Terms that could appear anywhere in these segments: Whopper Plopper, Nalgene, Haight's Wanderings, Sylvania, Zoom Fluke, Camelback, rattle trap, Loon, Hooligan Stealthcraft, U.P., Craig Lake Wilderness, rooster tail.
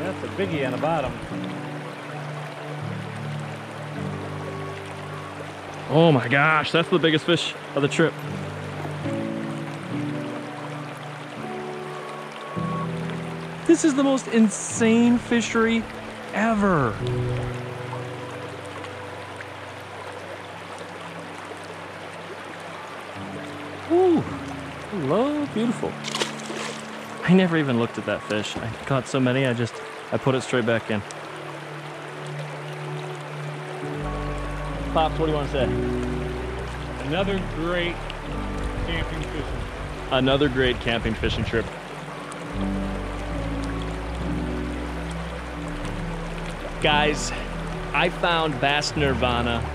That's a biggie on the bottom. Oh my gosh, that's the biggest fish of the trip. This is the most insane fishery ever. Ooh, hello, beautiful. I never even looked at that fish. I caught so many, I put it straight back in. Pops, what do you want to say? Another great camping fishing. Another great camping fishing trip. Guys, I found bass nirvana.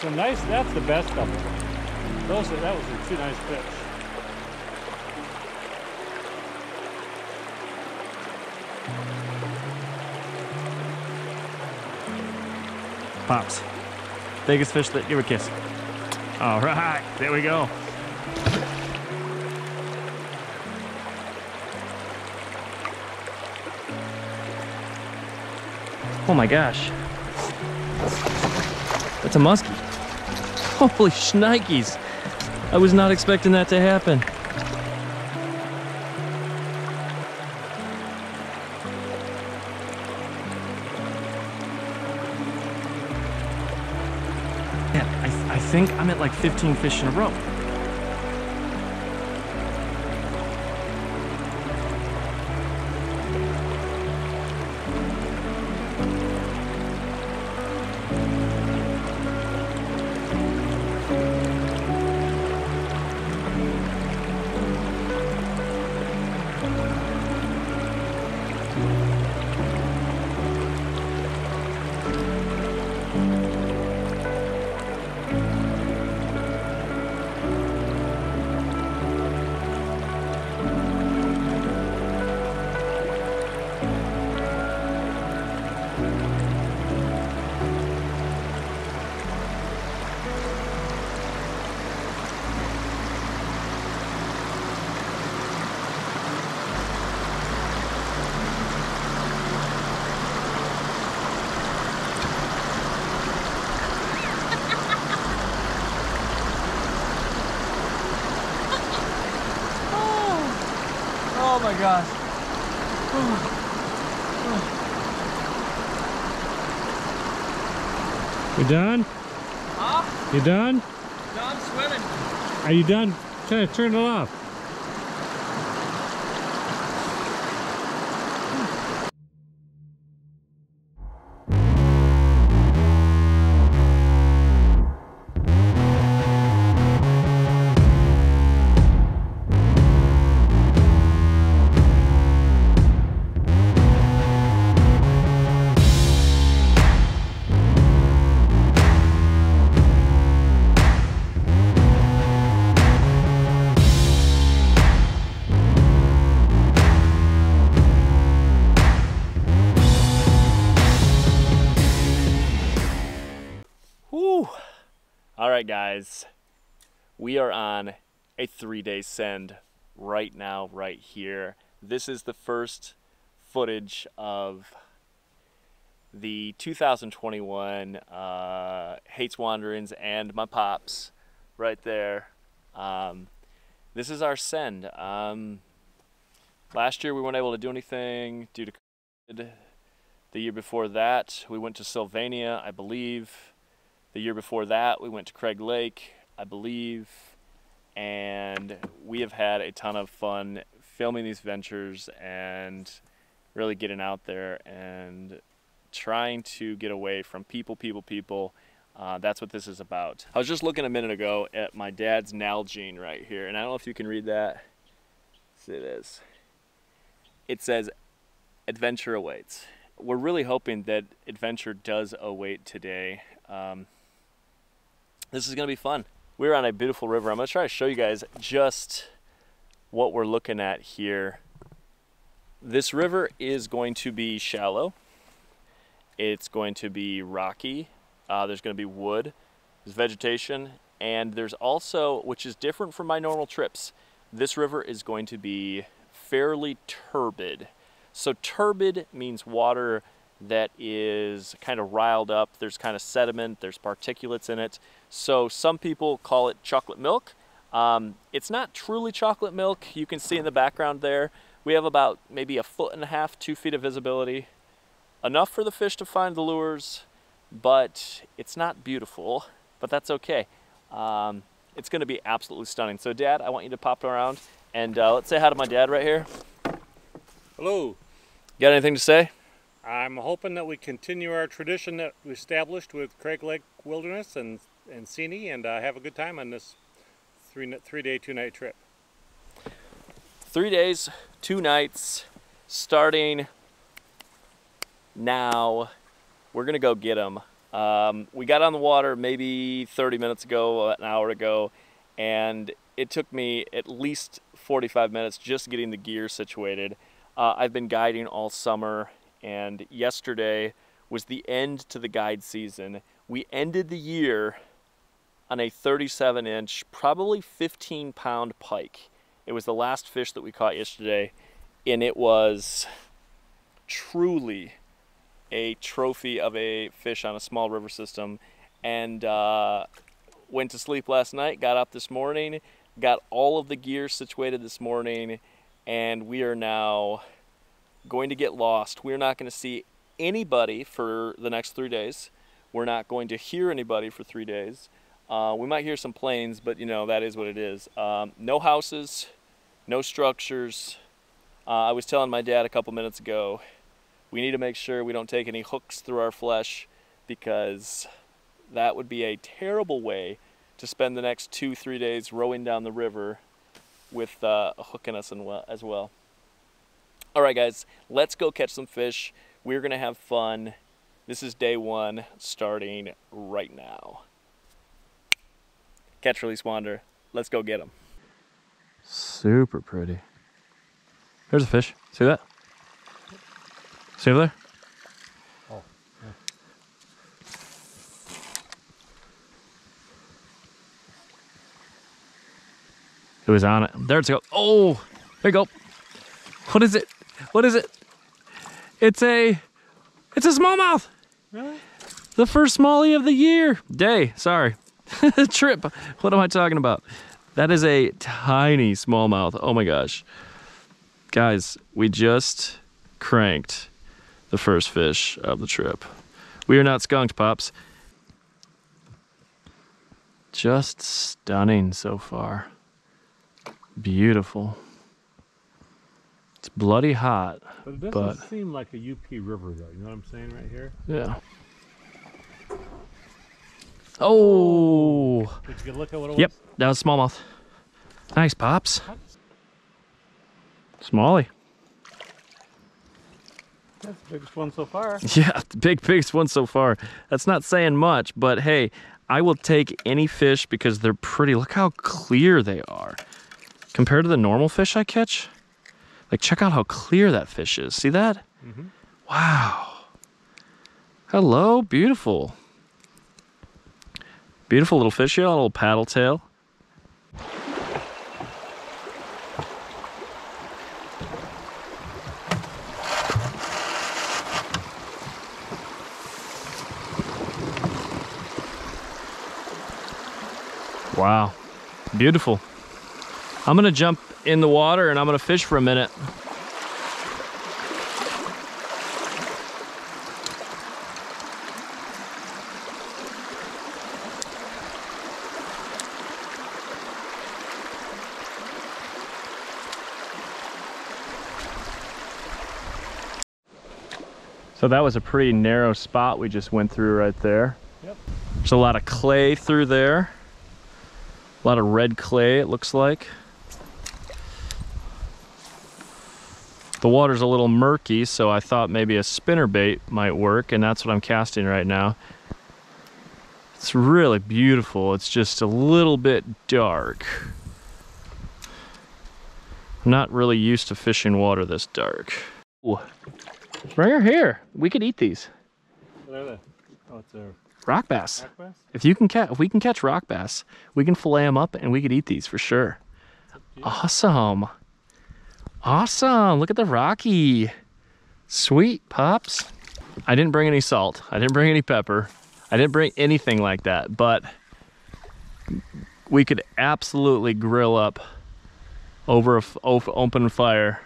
So nice, that's the best of them. Those, that was a two nice fish. Pops, biggest fish that you ever kissed. All right, there we go. Oh my gosh, that's a muskie. Holy shnikes. I was not expecting that to happen. Man, I think I'm at like 15 fish in a row. Oh my gosh. Oh. Oh. You done? Huh? You done? No, I'm swimming. Are you done? Kind of turned it off. All right, guys, we are on a 3-day send right now, right here. This is the first footage of the 2021 Haight's Wanderings and my pops right there. This is our send. Last year we weren't able to do anything due to COVID. The year before that we went to Sylvania, I believe. The year before that, we went to Craig Lake, I believe, and we have had a ton of fun filming these ventures and really getting out there and trying to get away from people. That's what this is about. I was just looking a minute ago at my dad's Nalgene right here, and I don't know if you can read that. See this? It says, "Adventure awaits." We're really hoping that adventure does await today. This is gonna be fun. We're on a beautiful river. I'm gonna try to show you guys just what we're looking at here. This river is going to be shallow. It's going to be rocky. There's going to be wood, there's vegetation, and there's also, which is different from my normal trips, this river is going to be fairly turbid. So turbid means water that is kind of riled up, there's kind of sediment, there's particulates in it. So some people call it chocolate milk. It's not truly chocolate milk. You can see in the background there, we have about maybe a foot and a half, 2 feet of visibility. Enough for the fish to find the lures, but it's not beautiful, but that's okay. It's gonna be absolutely stunning. So Dad, I want you to pop around and let's say hi to my dad right here. Hello. Got anything to say? I'm hoping that we continue our tradition that we established with Craig Lake Wilderness and Sini, and have a good time on this three-day, two-night trip. 3 days, 2 nights, starting now. We're gonna go get them. We got on the water maybe 30 minutes ago, an hour ago, and it took me at least 45 minutes just getting the gear situated. I've been guiding all summer, and yesterday was the end to the guide season. We ended the year on a 37-inch, probably 15-pound pike. It was the last fish that we caught yesterday, and it was truly a trophy of a fish on a small river system. And went to sleep last night, got up this morning, got all of the gear situated this morning, and we are now going to get lost. We're not going to see anybody for the next 3 days. We're not going to hear anybody for 3 days. We might hear some planes, but you know, that is what it is. No houses, no structures. I was telling my dad a couple minutes ago, we need to make sure we don't take any hooks through our flesh, because that would be a terrible way to spend the next 2-3 days rowing down the river with a hook in us as well. All right, guys, let's go catch some fish. We're gonna have fun. This is day 1, starting right now. Catch, release, wander. Let's go get them. Super pretty. There's a fish. See that? See over there? Oh, yeah. It was on it. There it's go. Oh, there you go. What is it? What is it? It's a smallmouth. Really? The first smallie of the year. Day, sorry. Trip. What am I talking about? That is a tiny smallmouth. Oh my gosh. Guys, we just cranked the first fish of the trip. We are not skunked, Pops. Just stunning so far. Beautiful. It's bloody hot. But it doesn't seem like a U.P. river though, you know what I'm saying right here? Yeah. Oh! Did you get a look at what it was? Yep, that was smallmouth. Nice, Pops. Smallie. That's the biggest one so far. Yeah, the biggest one so far. That's not saying much, but hey, I will take any fish because they're pretty. Look how clear they are. Compared to the normal fish I catch, like check out how clear that fish is. See that? Mm-hmm. Wow. Hello, beautiful. Beautiful little fish here, a little paddle tail. Wow, beautiful. I'm gonna jump in the water and I'm gonna fish for a minute. So that was a pretty narrow spot we just went through right there. Yep. There's a lot of clay through there. A lot of red clay, it looks like. The water's a little murky, so I thought maybe a spinnerbait might work, and that's what I'm casting right now. It's really beautiful. It's just a little bit dark. I'm not really used to fishing water this dark. Ooh. Right here. We could eat these. What are they? Oh, it's a rock bass. Rock bass? If we can catch rock bass, we can fillet them up and we could eat these for sure. Awesome. Awesome. Look at the Rocky. Sweet pops. I didn't bring any salt. I didn't bring any pepper. I didn't bring anything like that, but we could absolutely grill up over open fire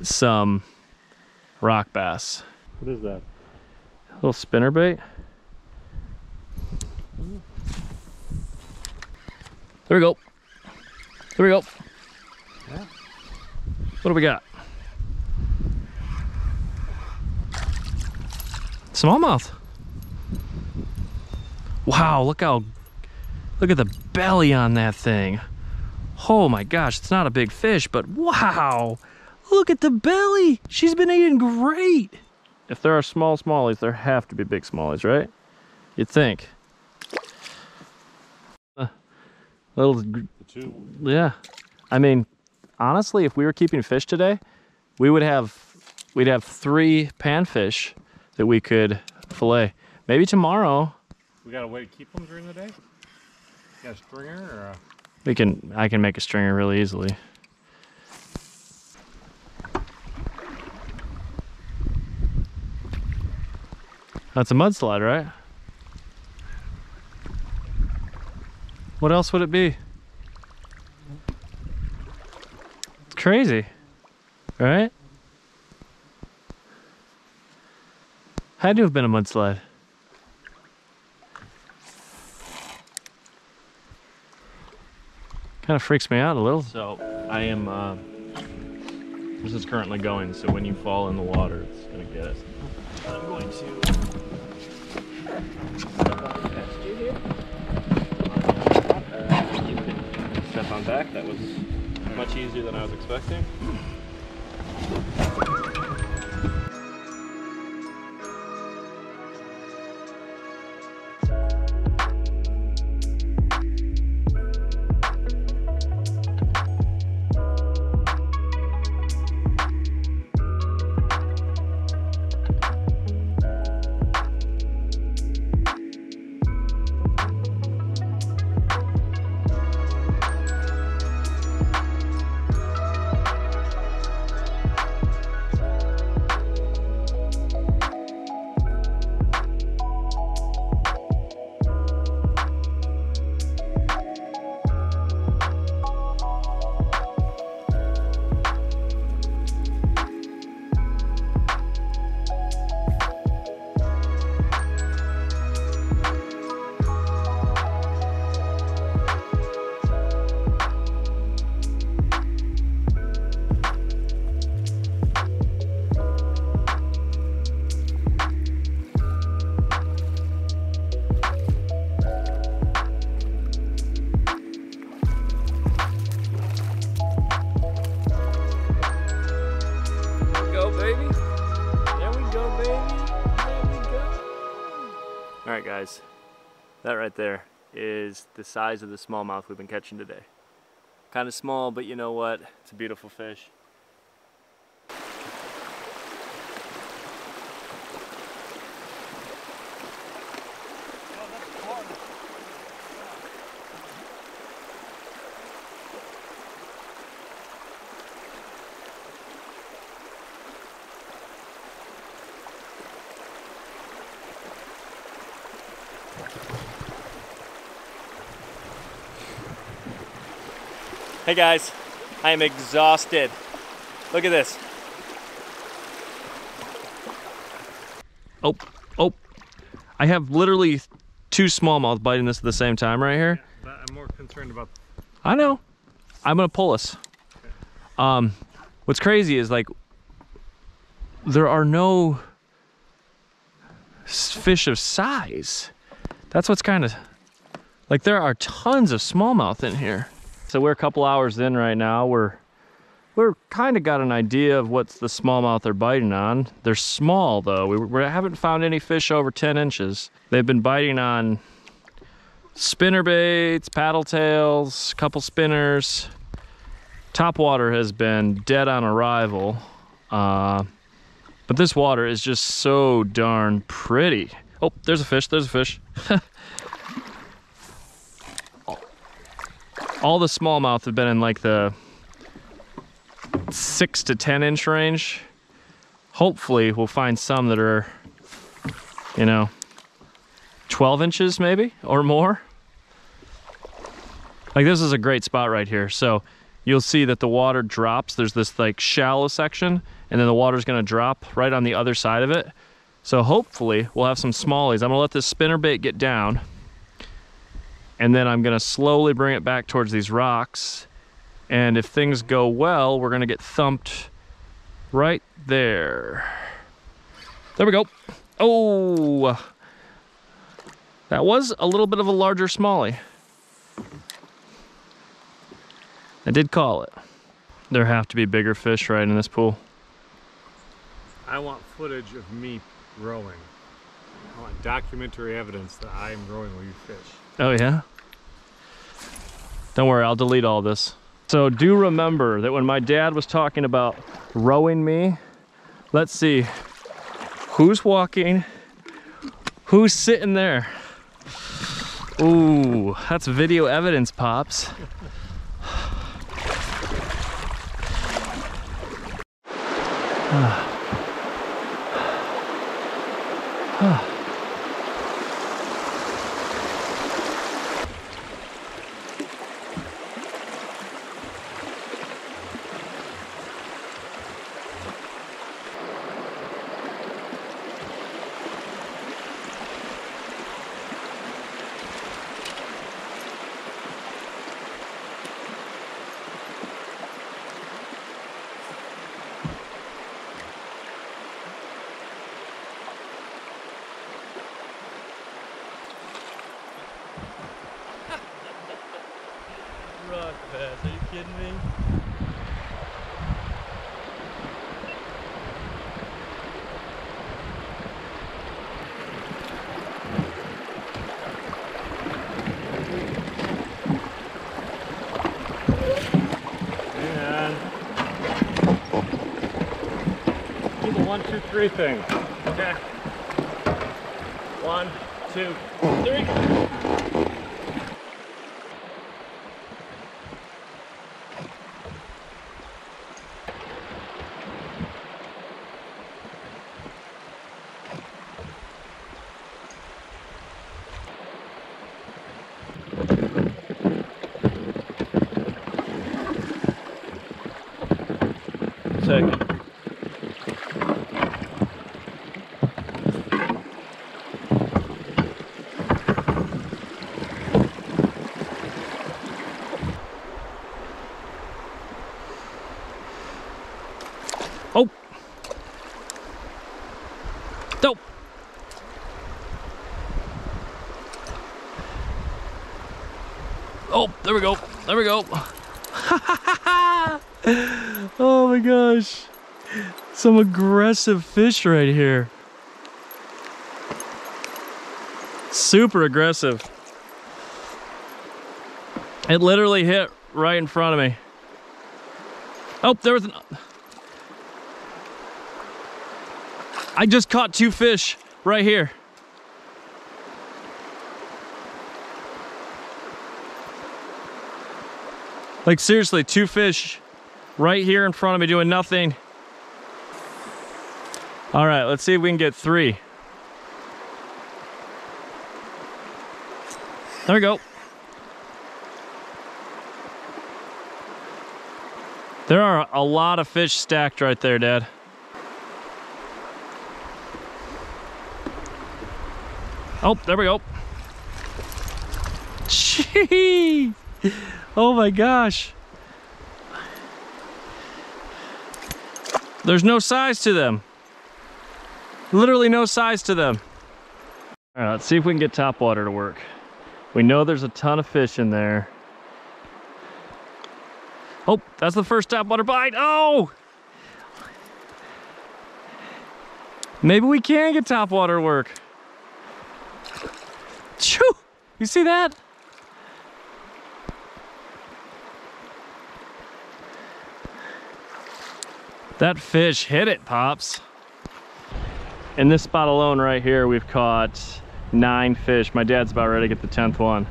some rock bass. What is that? A little spinnerbait. There we go. There we go. Yeah. What do we got? Smallmouth. Wow, look at the belly on that thing. Oh my gosh, it's not a big fish, but wow, look at the belly. She's been eating great. If there are small smallies, there have to be big smallies, right? You'd think. Little, yeah. I mean, honestly, if we were keeping fish today, we'd have 3 panfish that we could fillet. Maybe tomorrow. We got a way to keep them during the day? You got a stringer or a... I can make a stringer really easily. That's a mudslide, right? What else would it be? It's crazy, right? Had to have been a mudslide. Kind of freaks me out a little. So I am, this is currently going, so when you fall in the water, it's gonna get us. I'm going to... Step on back. That was much easier than I was expecting. All right, guys, that right there is the size of the smallmouth we've been catching today. Kind of small, but you know what? It's a beautiful fish. Hey guys, I am exhausted. Look at this. Oh, I have literally 2 smallmouth biting this at the same time right here. Yeah, I'm more concerned about... I know. I'm gonna pull us. Okay. What's crazy is like, there are no fish of size. That's what's kind of, like, there are tons of smallmouth in here. So we're a couple hours in right now. We're kind of got an idea of what the smallmouth are biting on. They're small though. We haven't found any fish over 10 inches. They've been biting on spinnerbaits, paddle tails, couple spinners. Topwater has been dead on arrival. But this water is just so darn pretty. Oh, there's a fish, there's a fish. All the smallmouth have been in like the 6 to 10 inch range. Hopefully we'll find some that are, you know, 12 inches maybe or more. Like, this is a great spot right here. So you'll see that the water drops. There's this like shallow section, and then the water's gonna drop right on the other side of it. So hopefully we'll have some smallies. I'm gonna let this spinnerbait get down, and then I'm gonna slowly bring it back towards these rocks. And if things go well, we're gonna get thumped right there. There we go. Oh, that was a little bit of a larger smallie. I did call it. There have to be bigger fish right in this pool. I want footage of me rowing. I want documentary evidence that I'm rowing while you fish. Oh yeah? Don't worry, I'll delete all this. So do remember that when my dad was talking about rowing me, let's see, who's walking, who's sitting there? Ooh, that's video evidence, Pops. Are you kidding me? Yeah. Do the 1, 2, 3 thing. Okay. 1, 2, 3. Oh, there we go. There we go. Oh my gosh. Some aggressive fish right here. Super aggressive. It literally hit right in front of me. Oh, there was an... I just caught 2 fish right here. Like, seriously, 2 fish right here in front of me doing nothing. All right, let's see if we can get 3. There we go. There are a lot of fish stacked right there, Dad. Oh, there we go. Gee. Oh my gosh. There's no size to them. Literally no size to them. All right, let's see if we can get top water to work. We know there's a ton of fish in there. Oh, that's the first top water bite. Oh! Maybe we can get top water to work. Choo! You see that? That fish hit it, Pops. In this spot alone right here, we've caught 9 fish. My dad's about ready to get the 10th one.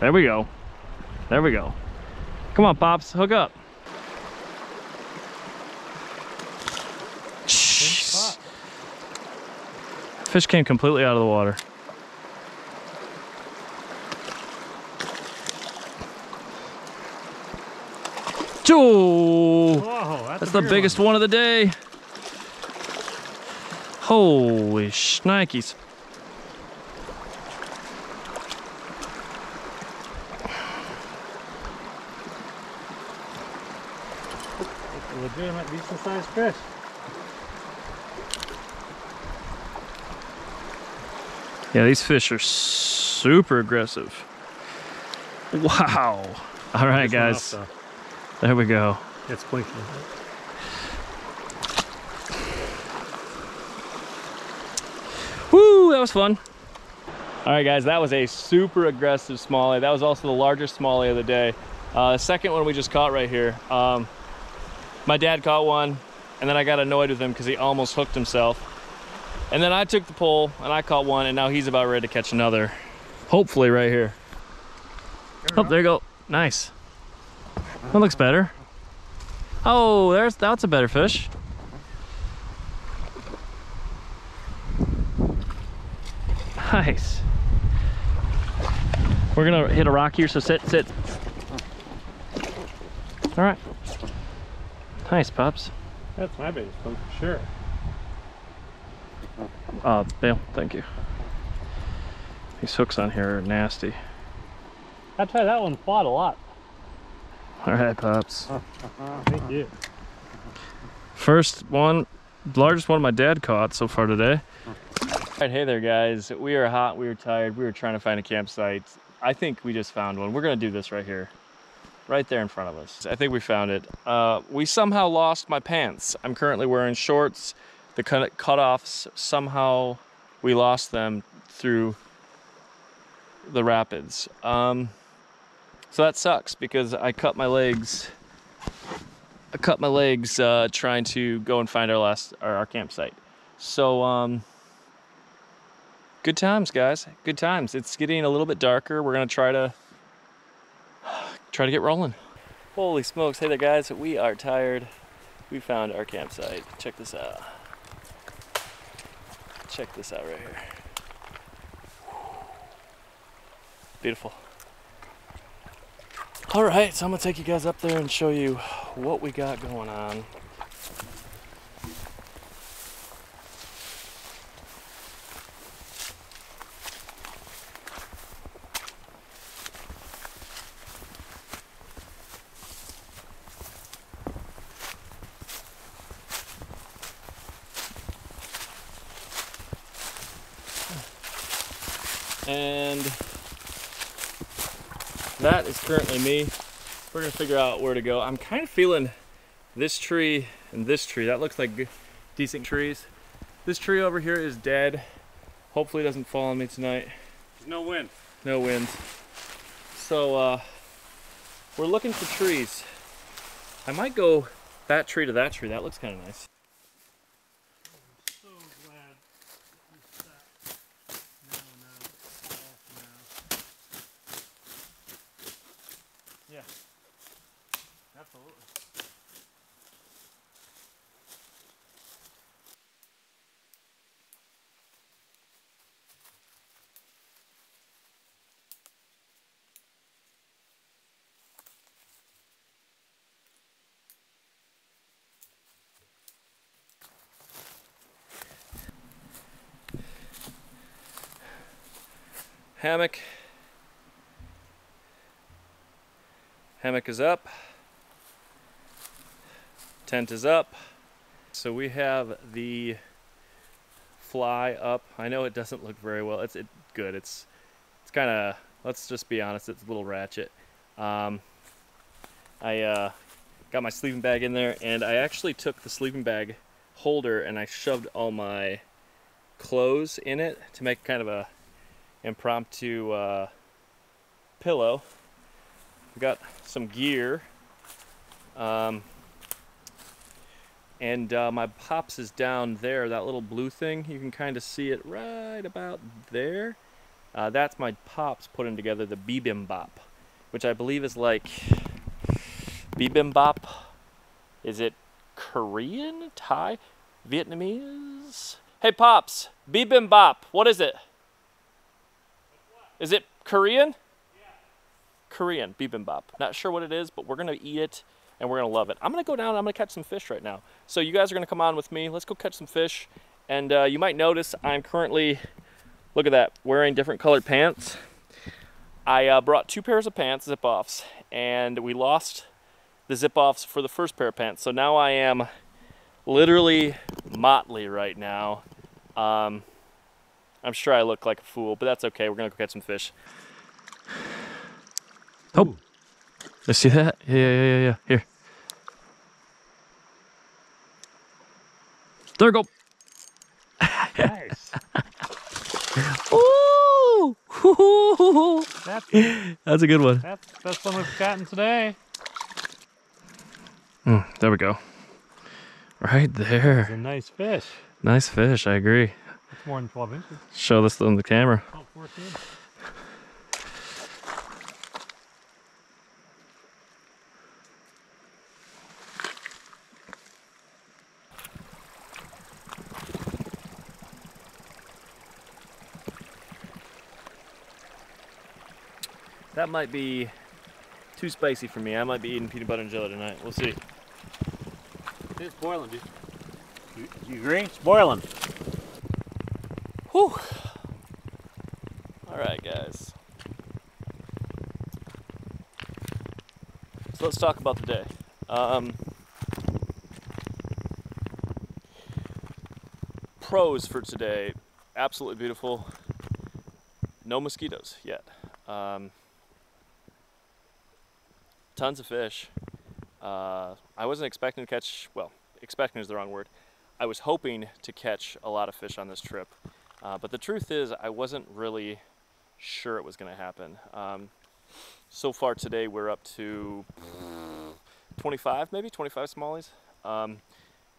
There we go. There we go. Come on, Pops, hook up. Fish came completely out of the water. Oh, that's the biggest one of the day. Holy shnikes. It's a legitimate decent sized fish. Yeah, these fish are super aggressive. Wow. All right, guys. There we go. It's blinking. Woo, that was fun. All right, guys, that was a super aggressive smallie. That was also the largest smallie of the day. The second one we just caught right here. My dad caught one, and then I got annoyed with him because he almost hooked himself. And then I took the pole, and I caught one, and now he's about ready to catch another. Hopefully right here. Oh, there you go. Nice. That looks better. Oh, that's a better fish. Nice. We're gonna hit a rock here, so sit, sit. All right. Nice, Pops. That's my biggest one for sure. Bill, thank you. These hooks on here are nasty. I tell you, that one fought a lot. All right, Pops. Thank you. First one, largest one my dad caught so far today. All right, hey there, guys. We are hot, we are tired, we were trying to find a campsite. I think we just found one. We're gonna do this right here, right there in front of us. I think we found it. We somehow lost my pants. I'm currently wearing shorts. The cutoffs, somehow we lost them through the rapids. So that sucks because I cut my legs. I cut my legs trying to go and find our campsite. So good times, guys. Good times. It's getting a little bit darker. We're gonna try to get rolling. Holy smokes! Hey there, guys. We are tired. We found our campsite. Check this out. Check this out right here. Beautiful. All right, so I'm gonna take you guys up there and show you what we got going on. And that is currently me. We're gonna figure out where to go. I'm kind of feeling this tree and this tree. That looks like decent trees. This tree over here is dead. Hopefully it doesn't fall on me tonight. No wind. No wind. So we're looking for trees. I might go that tree to that tree. That looks kind of nice. Hammock. Hammock is up. Tent is up. So we have the fly up. I know it doesn't look very well. It's good. It's kind of, let's just be honest, it's a little ratchet. I got my sleeping bag in there, and I actually took the sleeping bag holder and I shoved all my clothes in it to make kind of a impromptu pillow. We got some gear, and my pops is down there. That little blue thing, you can kind of see it right about there. That's my pops putting together the bibimbap, which I believe is like, bibimbap, is it Korean, Thai, Vietnamese? Hey Pops, bibimbap, what is it? Is it Korean? Yeah. Korean, bibimbap. Not sure what it is, but we're gonna eat it and we're gonna love it. I'm gonna go down and I'm gonna catch some fish right now. So you guys are gonna come on with me. Let's go catch some fish. And you might notice I'm currently, look at that, wearing different colored pants. I brought two pairs of pants, zip-offs, and we lost the zip-offs for the first pair of pants. So now I am literally motley right now. I'm sure I look like a fool, but that's okay. We're gonna go catch some fish. Oh, you see that? Yeah. Here. There we go. Nice. Ooh! That's a good one. That's the best one we've gotten today. There we go. Right there. That's a nice fish. Nice fish, I agree. It's more than 12 inches. Show this on the camera. Oh, 14. That might be too spicy for me. I might be eating peanut butter and jelly tonight. We'll see. It's boiling, dude. You agree? It's boiling. Whew. All right, guys. So let's talk about the day. Pros for today. Absolutely beautiful. No mosquitoes yet. Tons of fish. I wasn't expecting to catch, well, expecting is the wrong word. I was hoping to catch a lot of fish on this trip. But the truth is, I wasn't really sure it was going to happen. So far today, we're up to 25, maybe 25 smallies.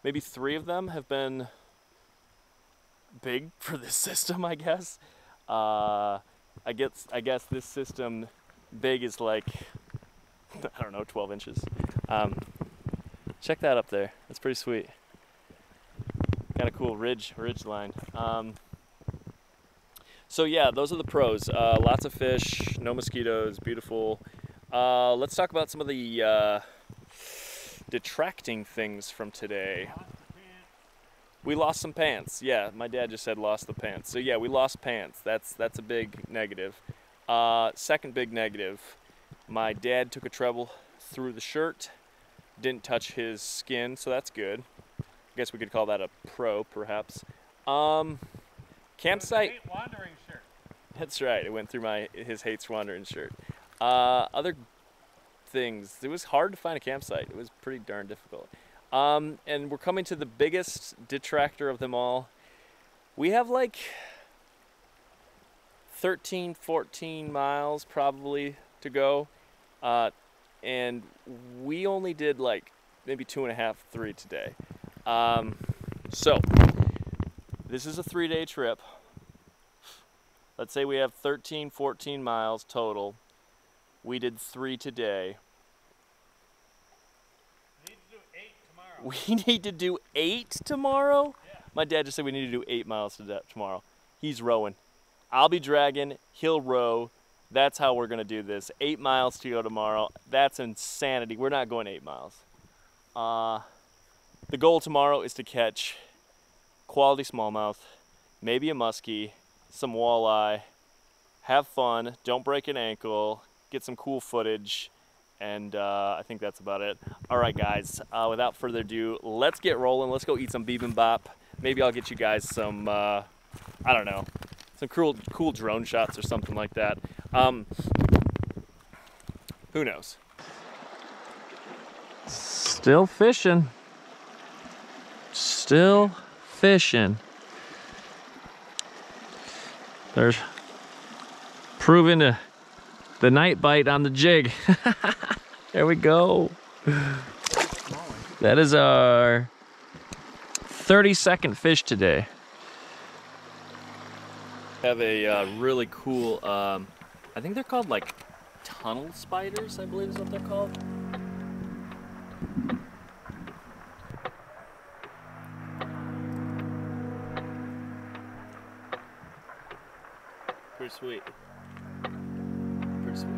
Maybe 3 of them have been big for this system, I guess. I guess this system big is like, I don't know, 12 inches. Check that up there. That's pretty sweet. Got a cool ridge line. So yeah, those are the pros. Lots of fish, no mosquitoes, beautiful. Let's talk about some of the detracting things from today. We lost some pants. Yeah, my dad just said lost the pants. So yeah, we lost pants. That's a big negative. Second big negative, my dad took a treble through the shirt, didn't touch his skin, so that's good. I guess we could call that a pro, perhaps. Campsite. Haight's Wanderings shirt. That's right. It went through his Haight's Wanderings shirt. Other things. It was hard to find a campsite. It was pretty darn difficult. And we're coming to the biggest detractor of them all. We have like 13, 14 miles probably to go, and we only did like maybe 2.5, 3 today. So this is a 3-day trip. Let's say we have 13, 14 miles total. We did 3 today. We need to do 8 tomorrow. We need to do 8 tomorrow? Yeah. My dad just said we need to do 8 miles tomorrow. He's rowing. I'll be dragging. He'll row. That's how we're going to do this. 8 miles to go tomorrow. That's insanity. We're not going 8 miles. The goal tomorrow is to catch quality smallmouth, maybe a muskie, some walleye, have fun, don't break an ankle, get some cool footage, and I think that's about it. All right, guys, without further ado, let's get rolling. Let's go eat some bibimbap. maybe I'll get you guys some, I don't know, some cool drone shots or something like that. Who knows? Still fishing. Still fishing. There's proving the night bite on the jig. There we go. That is our 32nd fish today. Have a really cool, I think they're called like tunnel spiders, I believe is what they're called. Pretty sweet. Pretty sweet.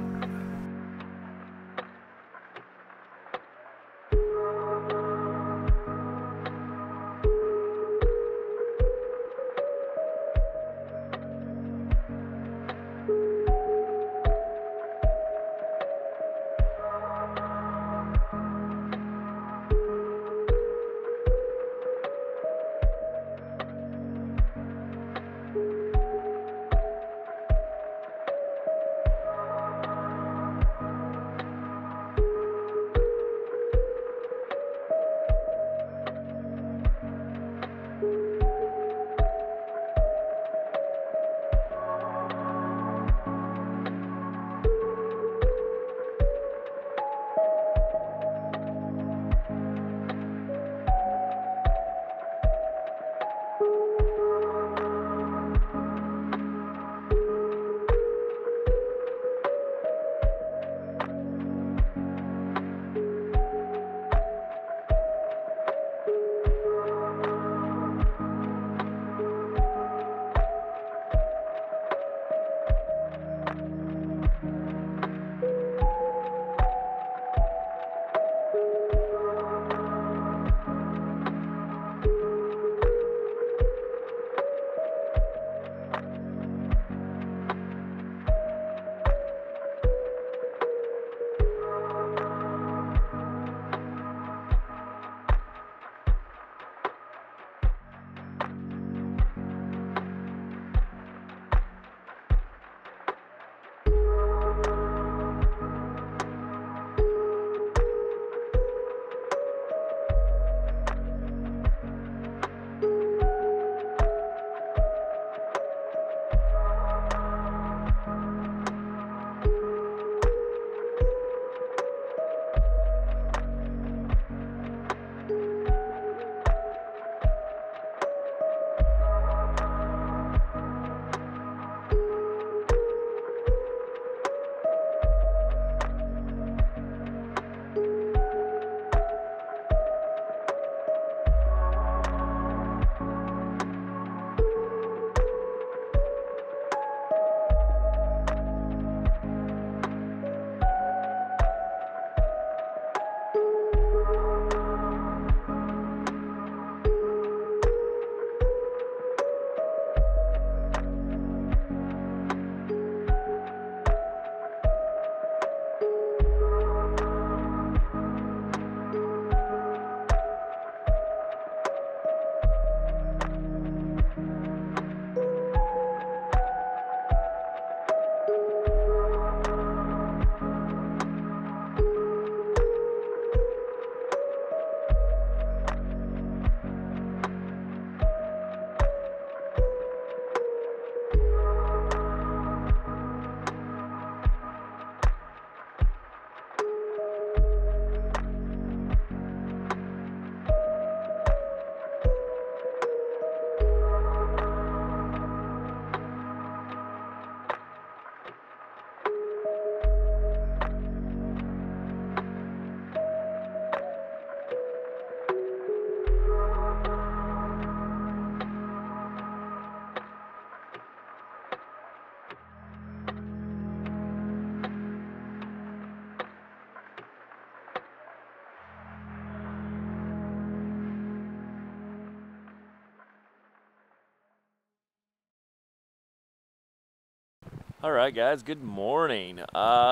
All right, guys, good morning.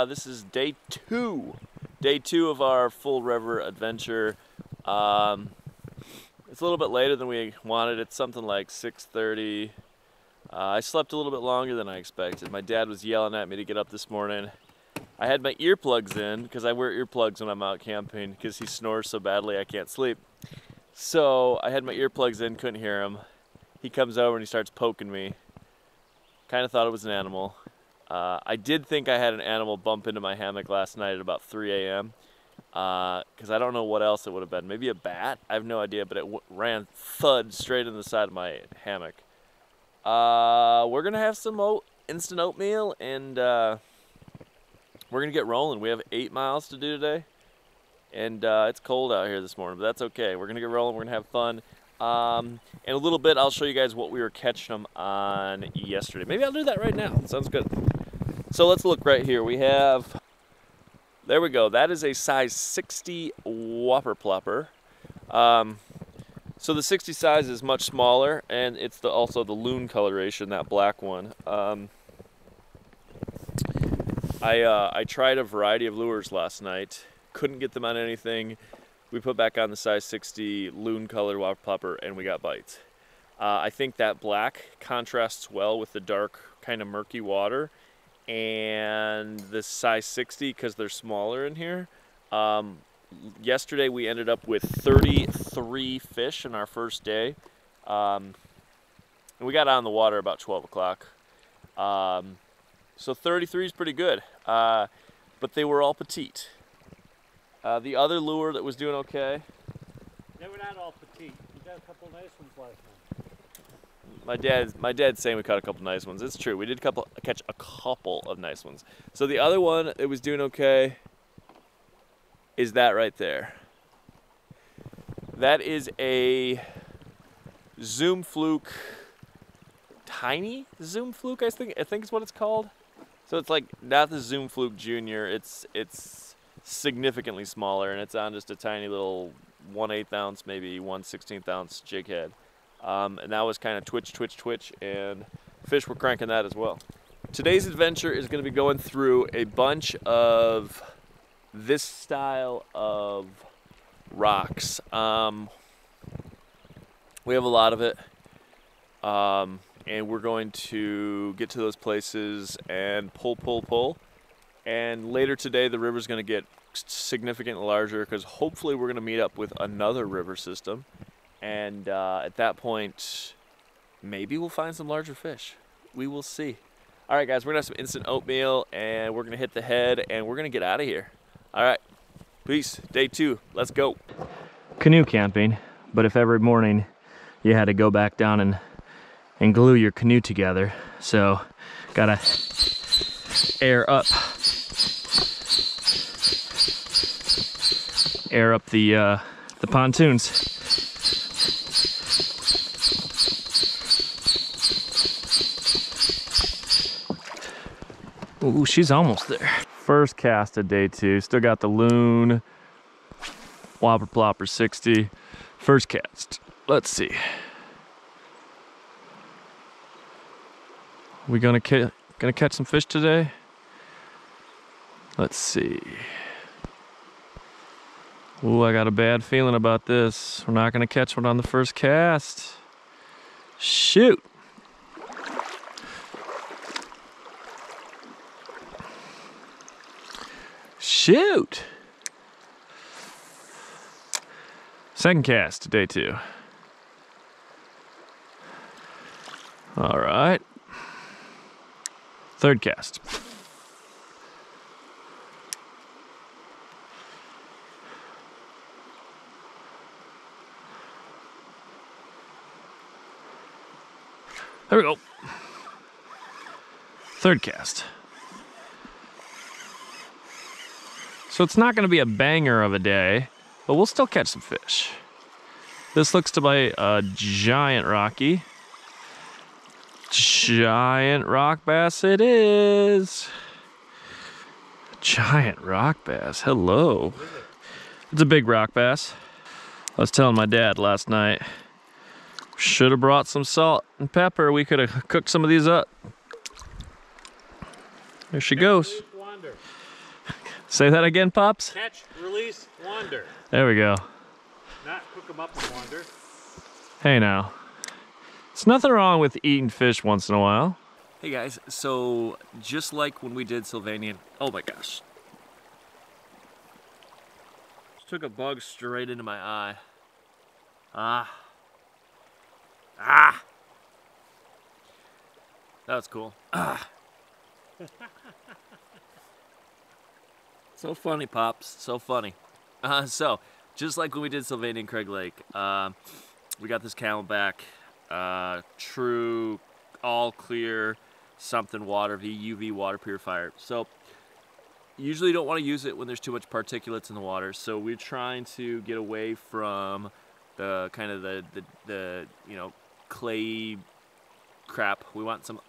This is day two of our full river adventure. It's a little bit later than we wanted. It's something like 6:30. I slept a little bit longer than I expected. My dad was yelling at me to get up this morning. I had my earplugs in, because I wear earplugs when I'm out camping, because he snores so badly I can't sleep. So I had my earplugs in, couldn't hear him. He comes over and he starts poking me. Kind of thought it was an animal. I did think I had an animal bump into my hammock last night at about 3 a.m. Because I don't know what else it would have been. Maybe a bat? I have no idea, but it ran thud straight in the side of my hammock. We're going to have some instant oatmeal, and we're going to get rolling. We have 8 miles to do today, and it's cold out here this morning, but that's okay. We're going to get rolling. We're going to have fun. In a little bit, I'll show you guys what we were catching them on yesterday. Maybe I'll do that right now. Sounds good. So let's look right here. We have... There we go. That is a size 60 Whopper Plopper. So the 60 size is much smaller, and it's also the Loon coloration, that black one. I tried a variety of lures last night. Couldn't get them on anything. We put back on the size 60 Loon colored Whopper Plopper, and we got bites. I think that black contrasts well with the dark, kind of murky water. And the size 60, because they're smaller in here. Yesterday we ended up with 33 fish in our first day. And we got out on the water about 12 o'clock. So 33 is pretty good, but they were all petite. The other lure that was doing okay. They were not all petite. We got a couple nice ones last night. My dad's saying we caught a couple nice ones. It's true. We did catch a couple of nice ones. So the other one that was doing okay is that right there. That is a Zoom Fluke, tiny Zoom Fluke, I think is what it's called. So it's like not the Zoom Fluke Junior. It's significantly smaller, and it's on just a tiny little 1/8 ounce, maybe 1/16 ounce jig head. And that was kind of twitch, twitch, twitch, and fish were cranking that as well. Today's adventure is going to be going through a bunch of this style of rocks. We have a lot of it, and we're going to get to those places and pull, pull, pull. And later today, the river's going to get significantly larger, because hopefully we're going to meet up with another river system. And at that point, maybe we'll find some larger fish. We will see. All right, guys, we're going to have some instant oatmeal, and we're going to hit the head, and we're going to get out of here. All right, peace. Day 2. Let's go. Canoe camping, but if every morning you had to go back down and glue your canoe together, so got to air up the pontoons. Ooh, she's almost there. First cast of day 2. Still got the Loon, Whopper Plopper 60. First cast. Let's see. We gonna catch some fish today? Let's see. Ooh, I got a bad feeling about this. We're not gonna catch one on the first cast. Shoot. Shoot! Second cast, day 2. All right. Third cast. There we go. Third cast. So it's not going to be a banger of a day, but we'll still catch some fish. This looks to be a giant rocky. Giant rock bass it is. Giant rock bass, hello. It's a big rock bass. I was telling my dad last night, should have brought some salt and pepper. We could have cooked some of these up. There she goes. Say that again, Pops. Catch, release, wander. There we go. Not cook them up and wander. Hey now, it's nothing wrong with eating fish once in a while. Hey guys, so just like when we did Sylvania, oh my gosh. Just took a bug straight into my eye. Ah! That was cool. Ah! So funny, Pops, so funny. So, just like when we did Sylvania and Craig Lake, we got this Camelback, true, all clear, something water, UV water purifier. So, usually don't want to use it when there's too much particulates in the water, so we're trying to get away from the kind of the you know, clay crap. We want some,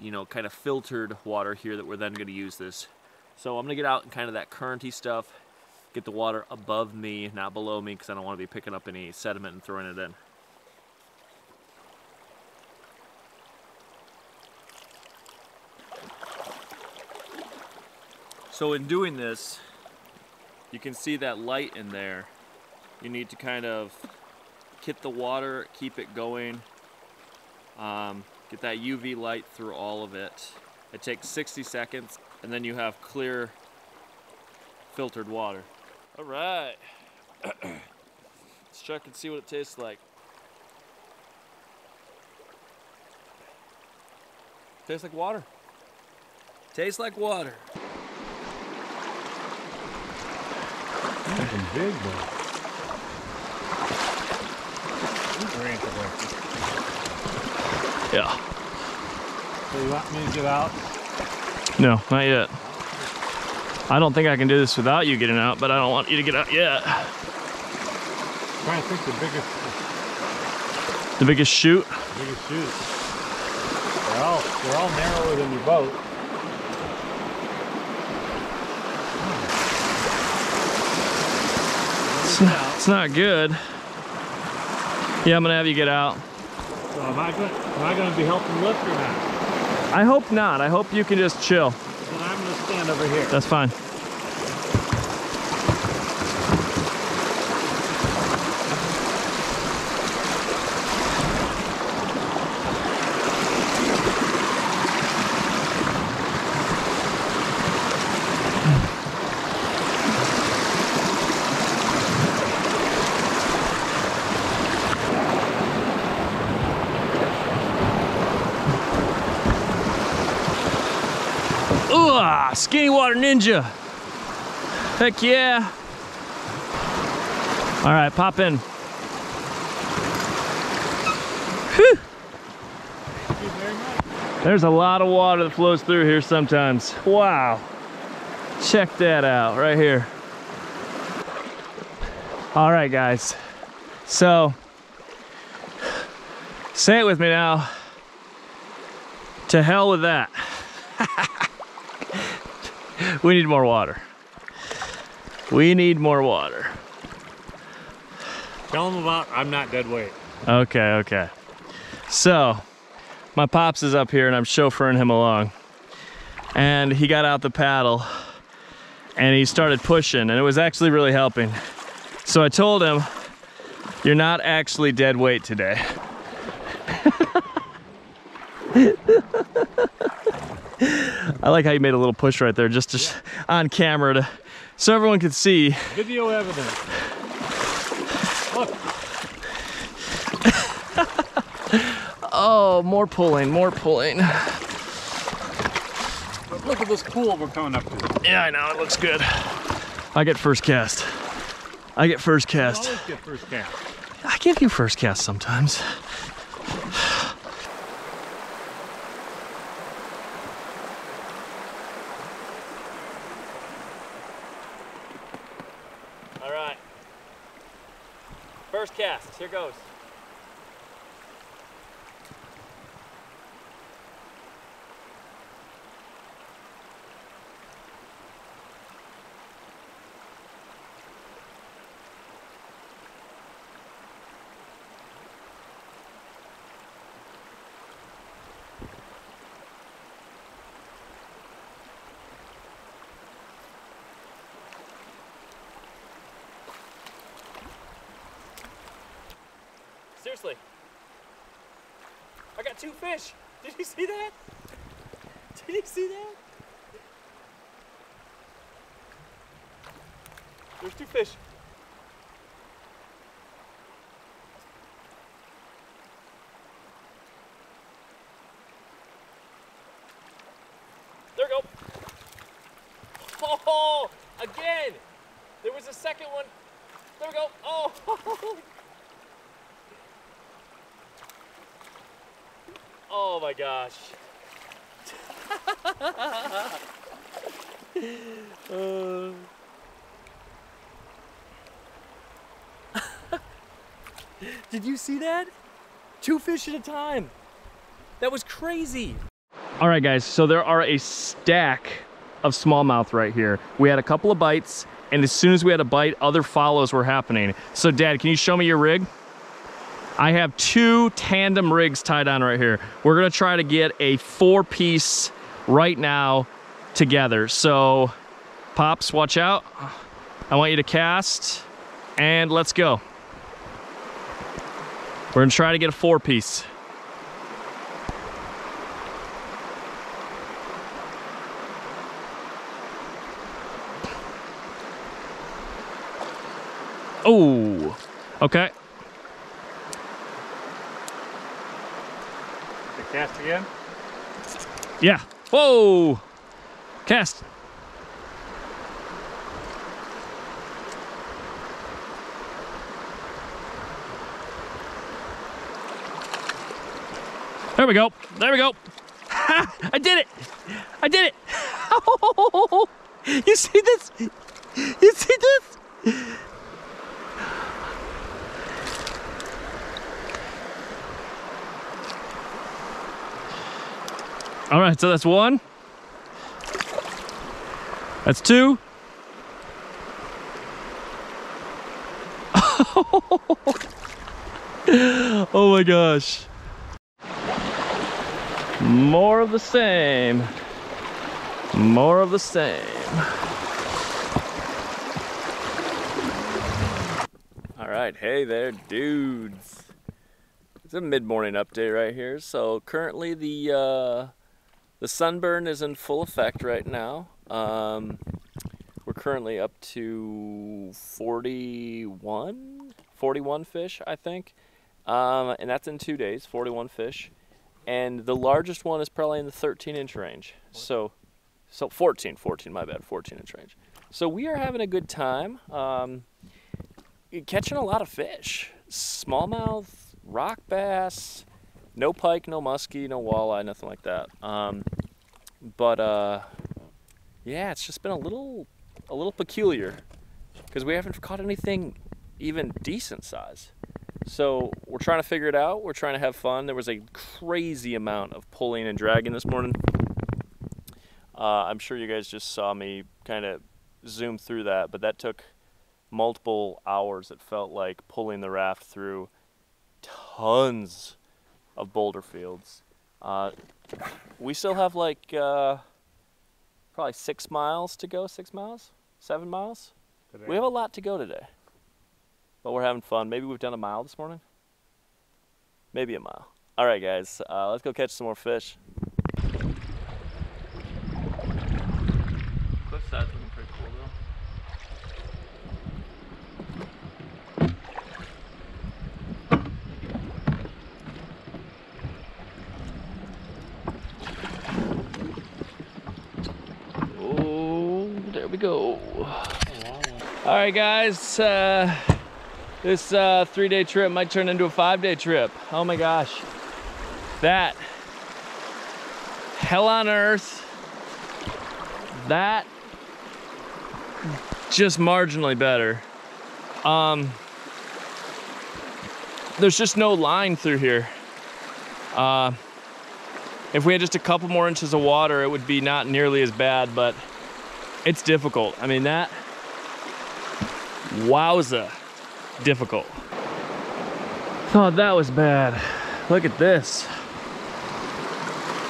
you know, kind of filtered water here that we're then going to use this. So I'm gonna get out and kind of that currenty stuff, get the water above me, not below me, because I don't want to be picking up any sediment and throwing it in. So in doing this, you can see that light in there. You need to kind of hit the water, keep it going, get that UV light through all of it. It takes 60 seconds. And then you have clear, filtered water. All right. Let's check and see what it tastes like. Tastes like water. Tastes like water. That's a big one. Yeah. So you want me to get out? No, not yet. I don't think I can do this without you getting out, but I don't want you to get out yet. I'm trying to think the biggest chute? The biggest chute. They're all narrower than your boat. It's not good. Yeah, I'm gonna have you get out. So am I gonna be helping lift or not? I hope not. I hope you can just chill. Then I'm going to stand over here. That's fine. Skinny water ninja. Heck yeah. All right, pop in. Whew. Thank you very much. There's a lot of water that flows through here sometimes. Wow. Check that out right here. All right, guys. So, say it with me now. To hell with that. We need more water. We need more water. Tell them about I'm not dead weight. Okay. So, my Pops is up here and I'm chauffeuring him along. And he got out the paddle and he started pushing and it was actually really helping. So I told him, you're not actually dead weight today. I like how you made a little push right there just to on camera to, so everyone could see. Video evidence. Look. Oh, more pulling. But look at this pool we're coming up to. Yeah, I know, it looks good. I get first cast. You always get first cast. I give you first cast sometimes. First cast, here goes. seriously. I got two fish. Did you see that? Did you see that? There's two fish. There we go. Oh, again. There was a second one. There we go. Oh. Oh my gosh. Did you see that? Two fish at a time. That was crazy. All right, guys, so there are a stack of smallmouth right here. We had a couple of bites, and as soon as we had a bite, other follows were happening. So, Dad, can you show me your rig? I have two tandem rigs tied on right here. We're gonna try to get a four-piece right now together. So, Pops, watch out. I want you to cast, and let's go. We're gonna try to get a four-piece. Oh, okay. Cast again? Yeah. Whoa! Cast. There we go. There we go. Ha! I did it. I did it. Oh, you see this? You see this? All right, so that's one. That's two. Oh my gosh. More of the same. More of the same. All right, hey there, dudes. It's a mid-morning update right here. So currently the sunburn is in full effect right now. We're currently up to 41 fish, I think. And that's in 2 days, 41 fish. And the largest one is probably in the 13-inch range. So 14, my bad, 14-inch range. So we are having a good time catching a lot of fish. Smallmouth, rock bass, no pike, no muskie, no walleye, nothing like that. Yeah, it's just been a little peculiar because we haven't caught anything even decent size. So we're trying to figure it out. We're trying to have fun. There was a crazy amount of pulling and dragging this morning. I'm sure you guys just saw me kind of zoom through that, but that took multiple hours. It felt like pulling the raft through tons of boulder fields. We still have like probably 6 miles to go, 6 miles, 7 miles. Today. We have a lot to go today, but we're having fun. Maybe we've done a mile this morning, maybe a mile. All right, guys, let's go catch some more fish. Cliffside's looking pretty cool though. Go. All right, guys, this 3-day trip might turn into a 5-day trip. Oh my gosh, that hell on earth, that just marginally better. There's just no line through here. If we had just a couple more inches of water, it would be not nearly as bad, but it's difficult. I mean, that, wowza, difficult. Oh, that was bad. Look at this.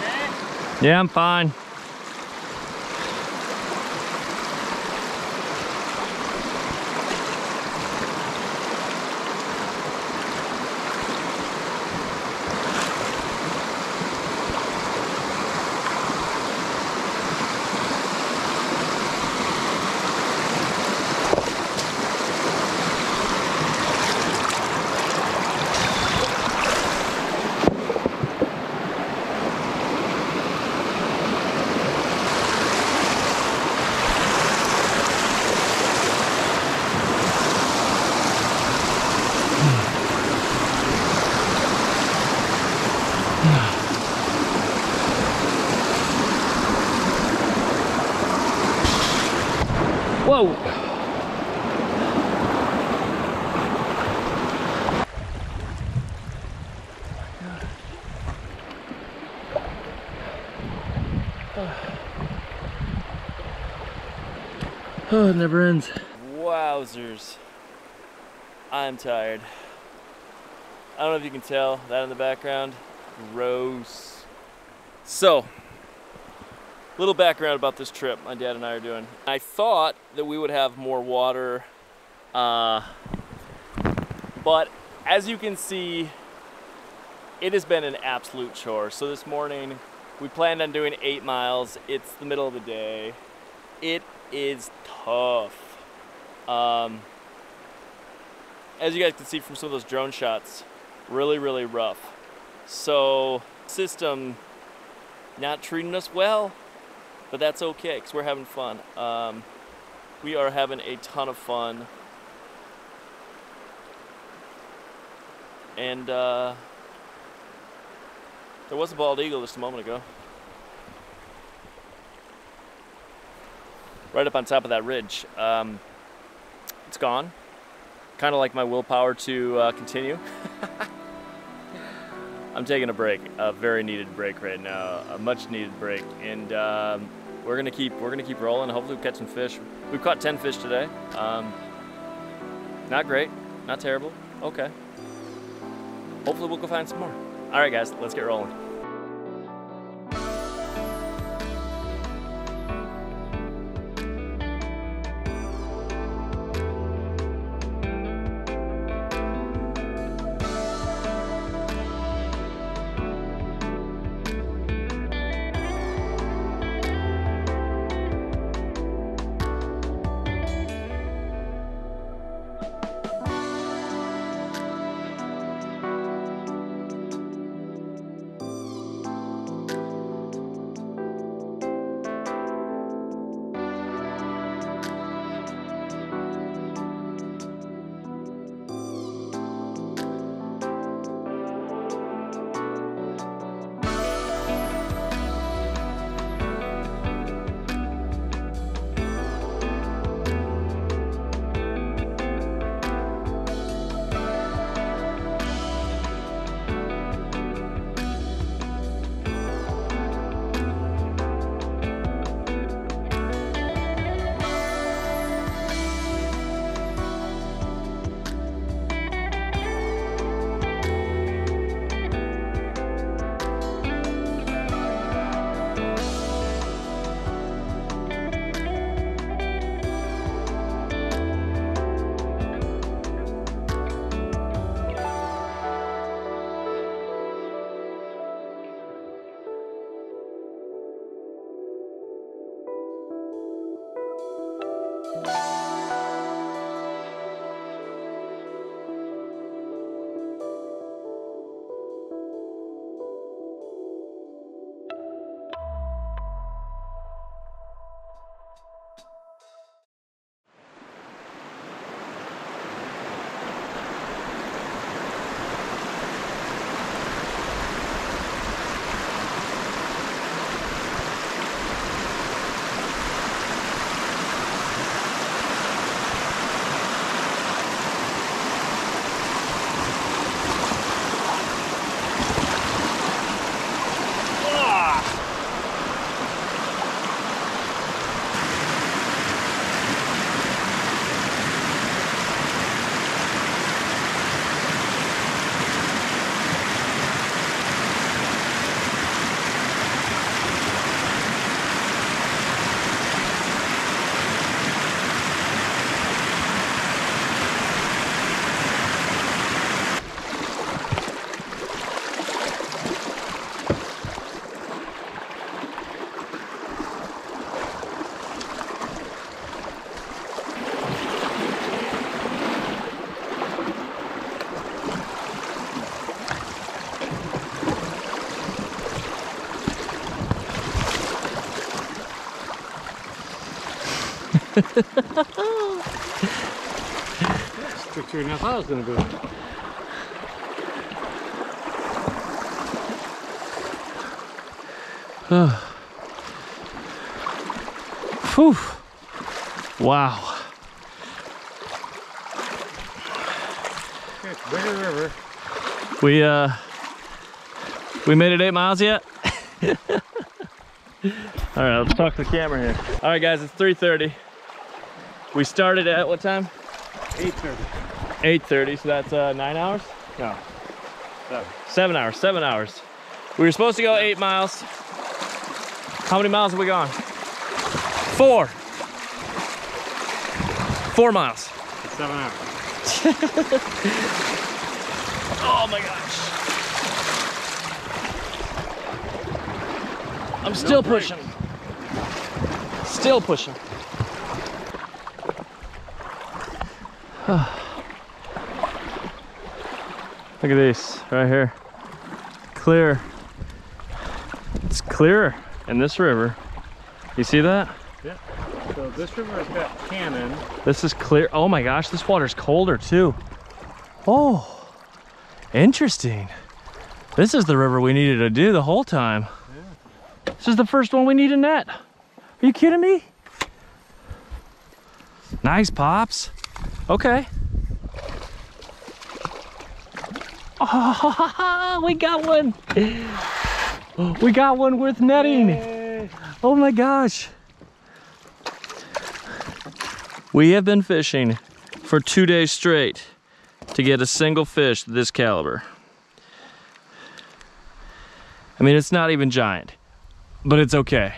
Okay. Yeah, I'm fine. Oh, it never ends. Wowzers. I'm tired. I don't know if you can tell that in the background. Gross. So, little background about this trip my dad and I are doing. I thought that we would have more water, but as you can see, it has been an absolute chore. So this morning, we planned on doing 8 miles. It's the middle of the day. It is tough. As you guys can see from some of those drone shots, really, really rough. So, system not treating us well, but that's okay, because we're having fun. We are having a ton of fun. And, there was a bald eagle just a moment ago. Right up on top of that ridge. It's gone. Kind of like my willpower to continue. I'm taking a break, a very needed break right now, a much needed break. And we're gonna keep rolling. Hopefully we'll catch some fish. We've caught 10 fish today. Not great, not terrible, okay. Hopefully we'll go find some more. All right guys, let's get rolling. That's picture enough how I was going to go. Whew. Wow. It's bigger river. We made it 8 miles yet? All right, let's talk to the camera here. All right, guys, it's 3:30. We started at what time? 8:30. 8:30, so that's 9 hours? No. 7 hours, 7 hours. We were supposed to go 8 miles. How many miles have we gone? 4. 4 miles. That's 7 hours. Oh my gosh. I'm still pushing. Still pushing. Look at these right here. Clear. It's clearer in this river. You see that? Yeah. So this river has got cannon. This is clear. Oh my gosh, this water's colder too. Oh, interesting. This is the river we needed to do the whole time. Yeah. This is the first one we need a net. Are you kidding me? Nice, Pops. Okay. Oh, we got one. We got one worth netting. Yay. Oh my gosh. We have been fishing for 2 days straight to get a single fish this caliber. I mean, it's not even giant, but it's okay.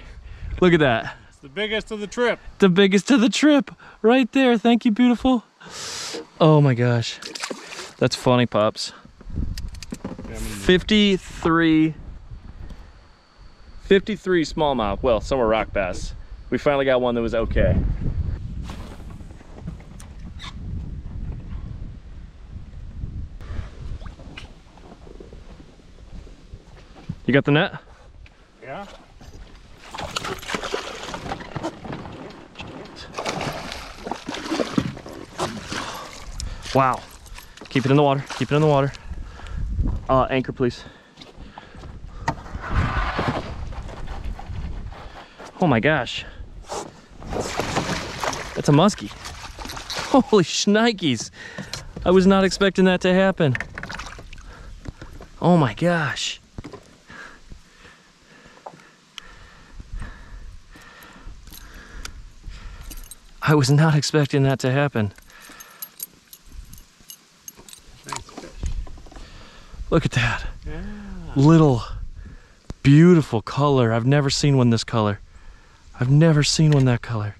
Look at that. It's the biggest of the trip. The biggest of the trip right there. Thank you, beautiful. Oh my gosh. That's funny, Pops. 53 smallmouth. Well, some were rock bass. We finally got one that was okay. You got the net? Yeah. Wow. Keep it in the water. Keep it in the water. Anchor, please. Oh my gosh. That's a muskie. Holy shnikes. I was not expecting that to happen. Oh my gosh. I was not expecting that to happen. Look at that. Yeah. Little, beautiful color. I've never seen one this color. I've never seen one that color.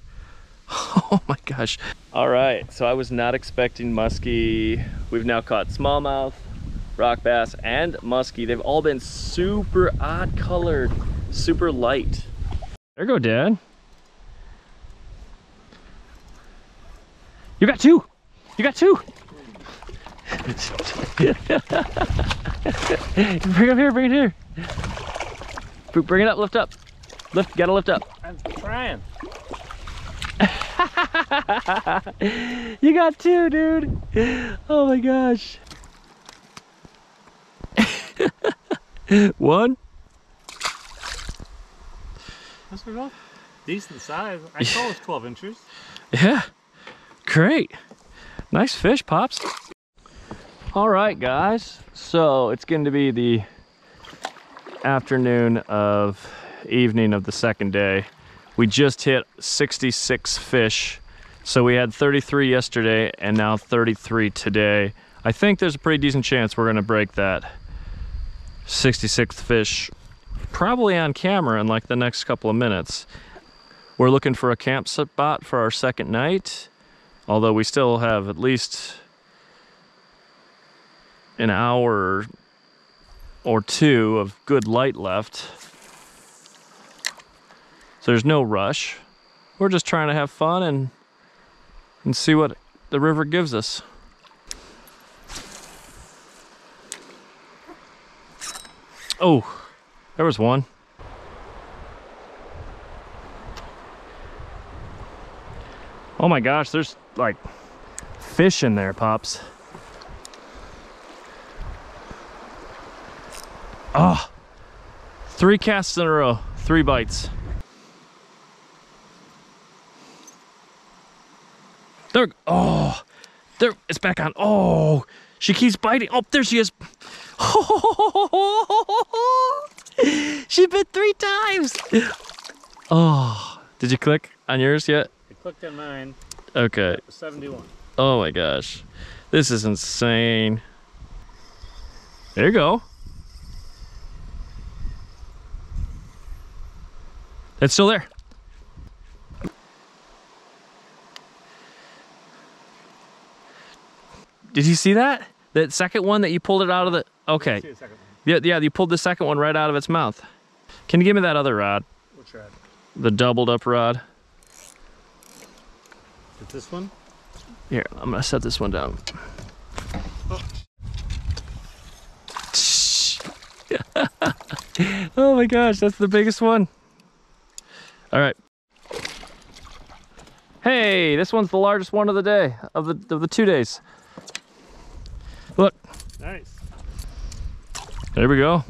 Oh my gosh. All right, so I was not expecting muskie. We've now caught smallmouth, rock bass, and muskie. They've all been super odd colored, super light. There go, Dad. You got two. You got two. Bring it up here, bring it here. Bring it up, lift up. Lift, gotta lift up. I'm trying. You got two, dude. Oh my gosh. 1. That's pretty well. Decent size. I saw it's 12 inches. Yeah, great. Nice fish, Pops. All right, guys, so it's going to be the evening of the second day. We just hit 66 fish. So we had 33 yesterday and now 33 today. I think there's a pretty decent chance we're going to break that 66th fish, probably on camera in like the next couple of minutes. We're looking for a camp spot for our second night, although we still have at least an hour or two of good light left. So there's no rush. We're just trying to have fun and see what the river gives us. Oh, there was one. Oh my gosh, there's like fish in there, Pops. Oh, 3 casts in a row, 3 bites. There, oh, there, it's back on. Oh, she keeps biting. Oh, there she is. She bit 3 times. Oh, did you click on yours yet? I clicked on mine. Okay. 71. Oh my gosh. This is insane. There you go. It's still there. Did you see that? That second one that you pulled it out of the... Okay. See the second one. Yeah, you pulled the second one right out of its mouth. Can you give me that other rod? Which rod? The doubled up rod. Is this one? Here, I'm gonna set this one down. Oh. Oh my gosh, that's the biggest one. All right. Hey, this one's the largest one of the day, of the 2 days. Look. Nice. There we go.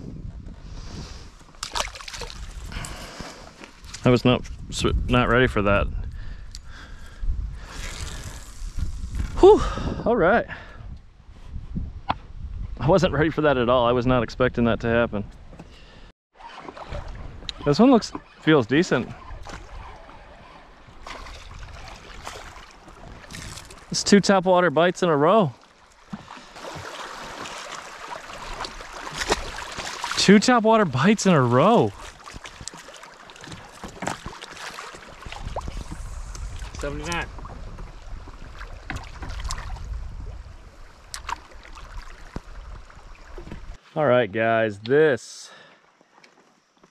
I was not ready for that. Whew, all right. I wasn't ready for that at all. I was not expecting that to happen. This one feels decent. It's 2 topwater bites in a row. 2 topwater bites in a row. 79. All right, guys, this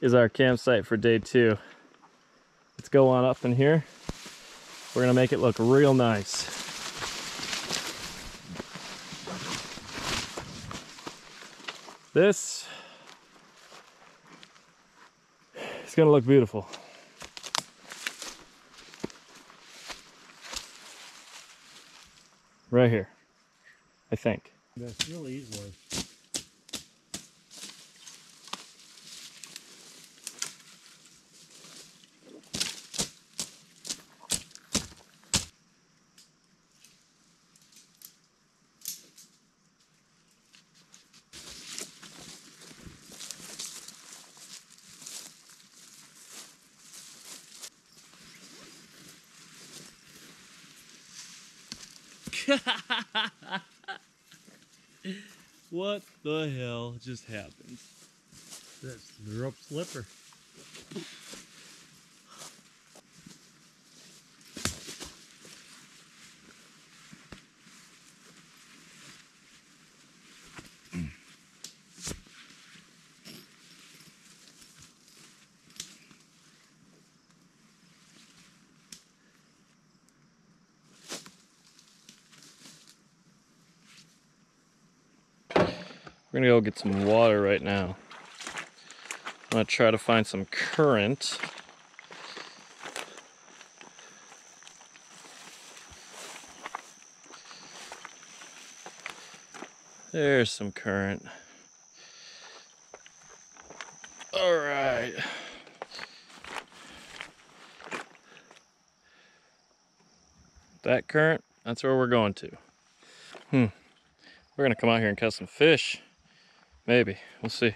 is our campsite for day 2. Let's go on up in here. We're gonna make it look real nice. This is gonna look beautiful. Right here, I think. That's really easily. What the hell just happened? That's the rope slipper. We're gonna go get some water right now. I'm gonna try to find some current. There's some current. All right. That current, that's where we're going to. We're gonna come out here and catch some fish. Maybe, we'll see.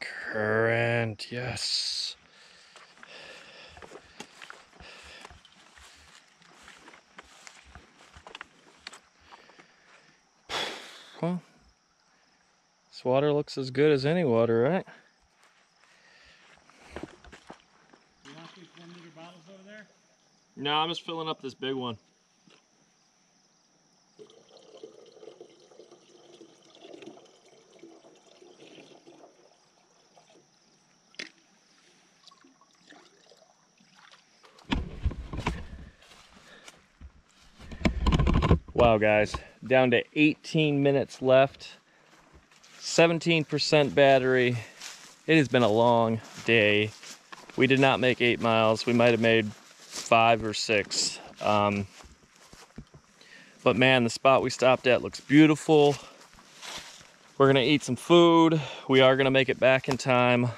Current, yes. Well, this water looks as good as any water, right? You want these 1-liter bottles over there? No, I'm just filling up this big one. Wow, guys, down to 18 minutes left, 17% battery. It has been a long day. We did not make 8 miles. We might have made 5 or 6. But man, the spot we stopped at looks beautiful. We're gonna eat some food. We are gonna make it back in time.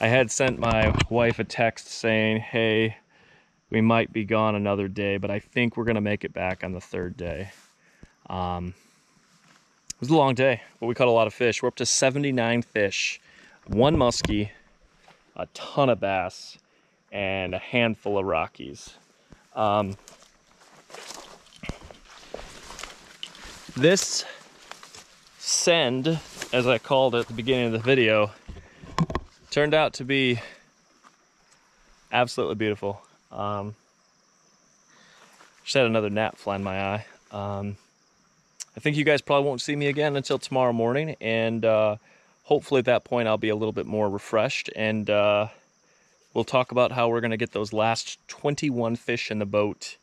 I had sent my wife a text saying, hey, we might be gone another day, but I think we're gonna make it back on the 3rd day. was a long day, but we caught a lot of fish. We're up to 79 fish, one muskie, a ton of bass, and a handful of Rockies. This send, as I called it at the beginning of the video, turned out to be absolutely beautiful. Just had another gnat fly in my eye. I think you guys probably won't see me again until tomorrow morning, and hopefully at that point I'll be a little bit more refreshed, and we'll talk about how we're gonna get those last 21 fish in the boat.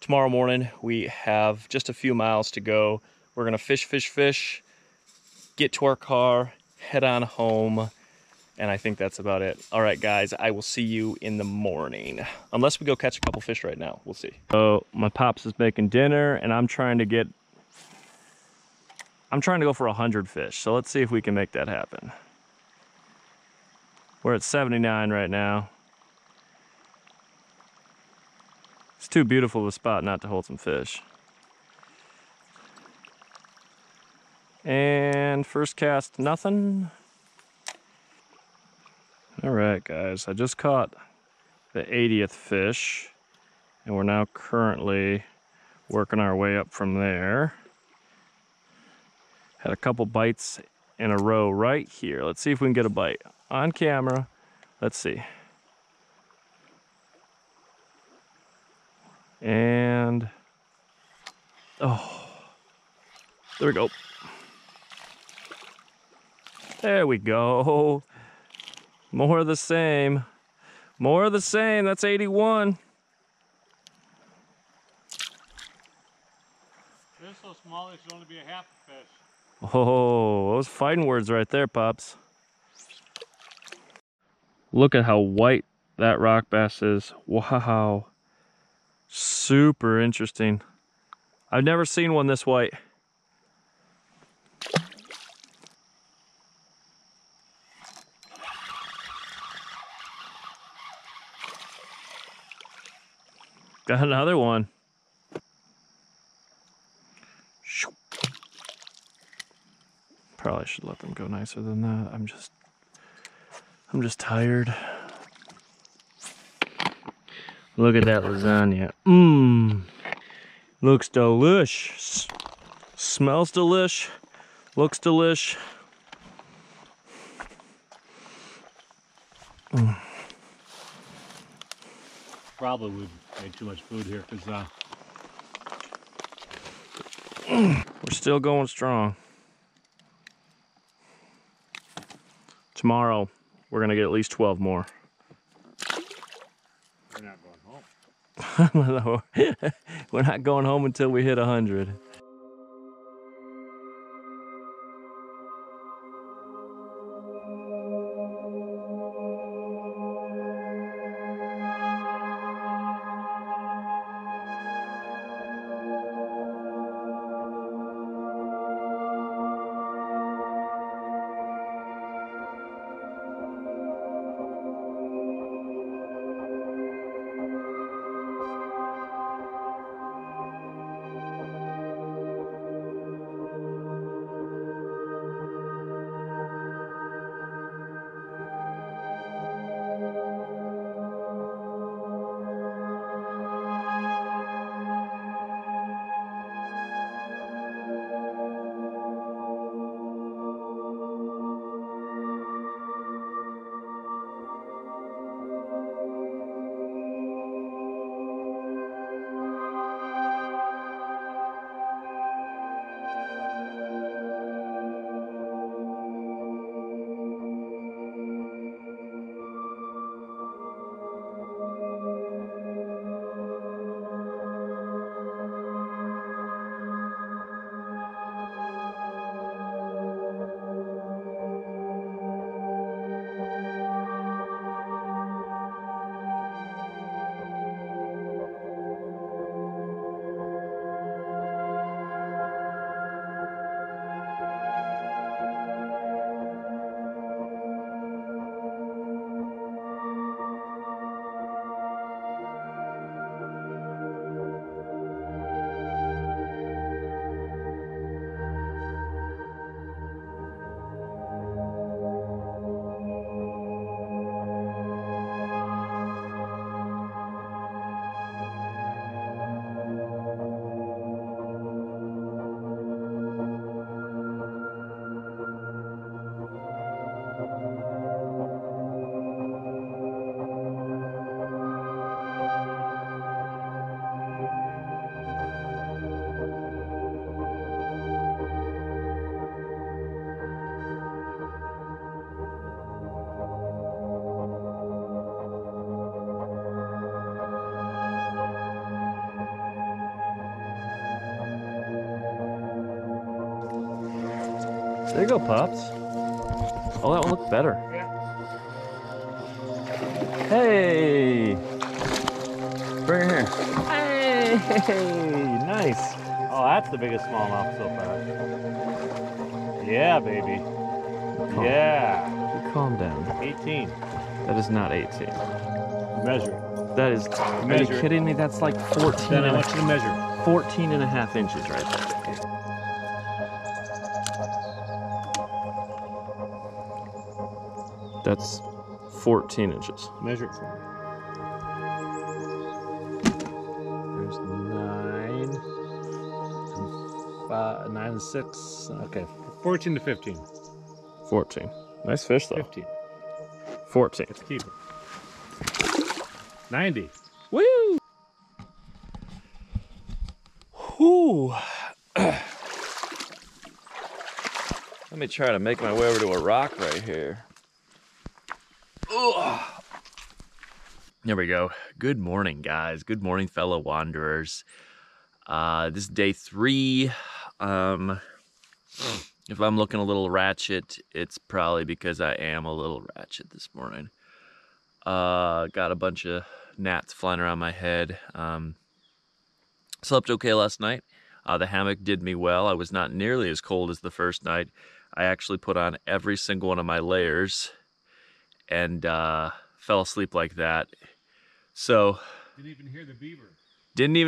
Tomorrow morning we have just a few miles to go. We're gonna fish, get to our car, head on home, and I think that's about it. All right, guys, I will see you in the morning. Unless we go catch a couple fish right now, we'll see. So my pops is making dinner, and I'm trying to go for 100 fish. So let's see if we can make that happen. We're at 79 right now. It's too beautiful of a spot not to hold some fish. And first cast, nothing. All right, guys, I just caught the 80th fish, and we're now currently working our way up from there. Had a couple bites in a row right here. Let's see if we can get a bite on camera. Let's see. And, oh, there we go. There we go. More of the same. More of the same. That's 81. They're so small they should only be a half a fish. Oh, those fighting words right there, Pops. Look at how white that rock bass is. Wow. Super interesting. I've never seen one this white. Got another one. Probably should let them go nicer than that. I'm just tired. Look at that lasagna. Mmm. Looks delish. Smells delish. Looks delish. Mm. Probably we've made too much food here because we're still going strong. Tomorrow we're gonna get at least 12 more. We're not going home. We're not going home until we hit 100. There you go, Pops. Oh, that one looked better. Yeah. Hey! Bring her here. Hey! Nice. Oh, that's the biggest smallmouth so far. Yeah, baby. Calm. Yeah. You calm down. 18. That is not 18. Measure it. That is... Measure. Are you kidding me? That's like 14. Then I want you to measure. 14 and a half inches right there. Okay. That's 14 inches. Measure it for me. There's 9 and 6. Okay, 14 to 15. 14. Nice fish, though. 15. 14. Let's keep it. 90. Woo! Whoo! Let me try to make my way over to a rock right here. There we go. Good morning, guys. Good morning, fellow wanderers. This is day 3. If I'm looking a little ratchet, it's probably because I am a little ratchet this morning. Got a bunch of gnats flying around my head. Slept okay last night. The hammock did me well. I was not nearly as cold as the first night. I actually put on every single one of my layers and fell asleep like that. So didn't even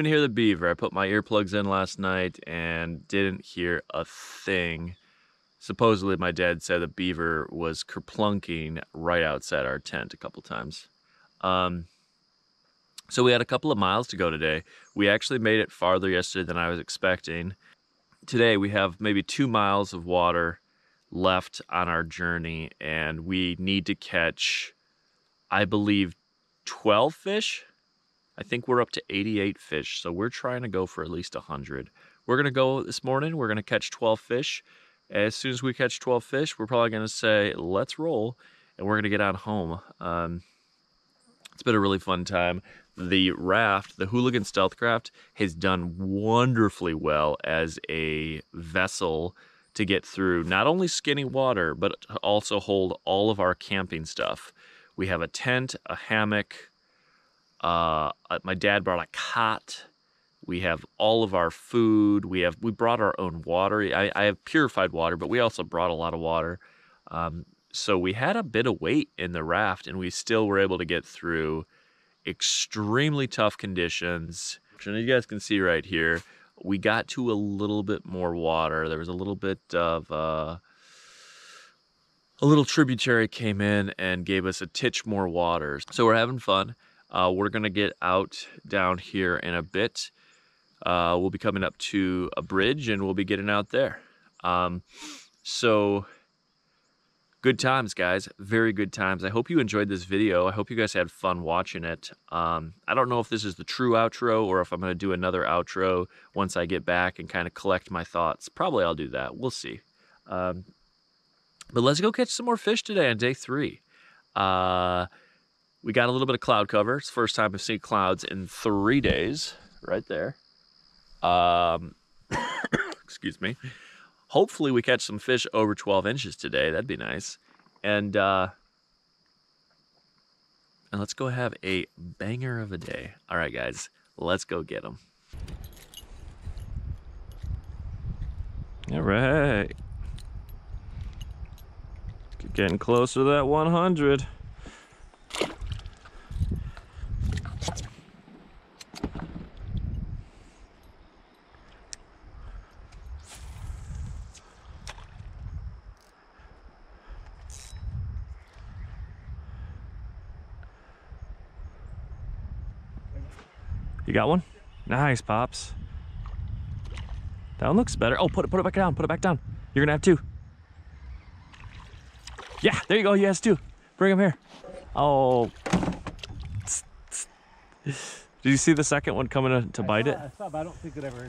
hear the beaver. I put my earplugs in last night and didn't hear a thing. Supposedly my dad said the beaver was kerplunking right outside our tent a couple times. So we had a couple of miles to go today. We actually made it farther yesterday than I was expecting. Today we have maybe 2 miles of water left on our journey, and we need to catch, I believe, 12 fish. I think we're up to 88 fish, so we're trying to go for at least 100. We're gonna go this morning, we're gonna catch 12 fish. As soon as we catch 12 fish, we're probably gonna say, let's roll, and we're gonna get on home. It's been a really fun time. The raft, the Hooligan Stealthcraft, has done wonderfully well as a vessel to get through not only skinny water, but to also hold all of our camping stuff. We have a tent, a hammock, my dad brought a cot. We have all of our food. We brought our own water. I have purified water, but we also brought a lot of water. So we had a bit of weight in the raft, and we still were able to get through extremely tough conditions. You guys can see right here, we got to a little bit more water. There was a little bit of a little tributary came in and gave us a titch more water. So we're having fun. We're gonna get out down here in a bit. We'll be coming up to a bridge and we'll be getting out there. So good times, guys, very good times. I hope you enjoyed this video. I hope you guys had fun watching it. I don't know if this is the true outro or if I'm gonna do another outro once I get back and kind of collect my thoughts. Probably I'll do that, we'll see. But let's go catch some more fish today on day 3. We got a little bit of cloud cover. It's the first time I've seen clouds in 3 days, right there. Excuse me. Hopefully we catch some fish over 12 inches today. That'd be nice. And let's go have a banger of a day. All right, guys, let's go get them. All right. Getting closer to that 100. You got one? Nice, Pops. That one looks better. Oh, put it back down. Put it back down. You're gonna have 2. Yeah, there you go. He has 2. Bring him here. Oh. Did you see the second one coming to bite it? I saw, but I don't think it ever.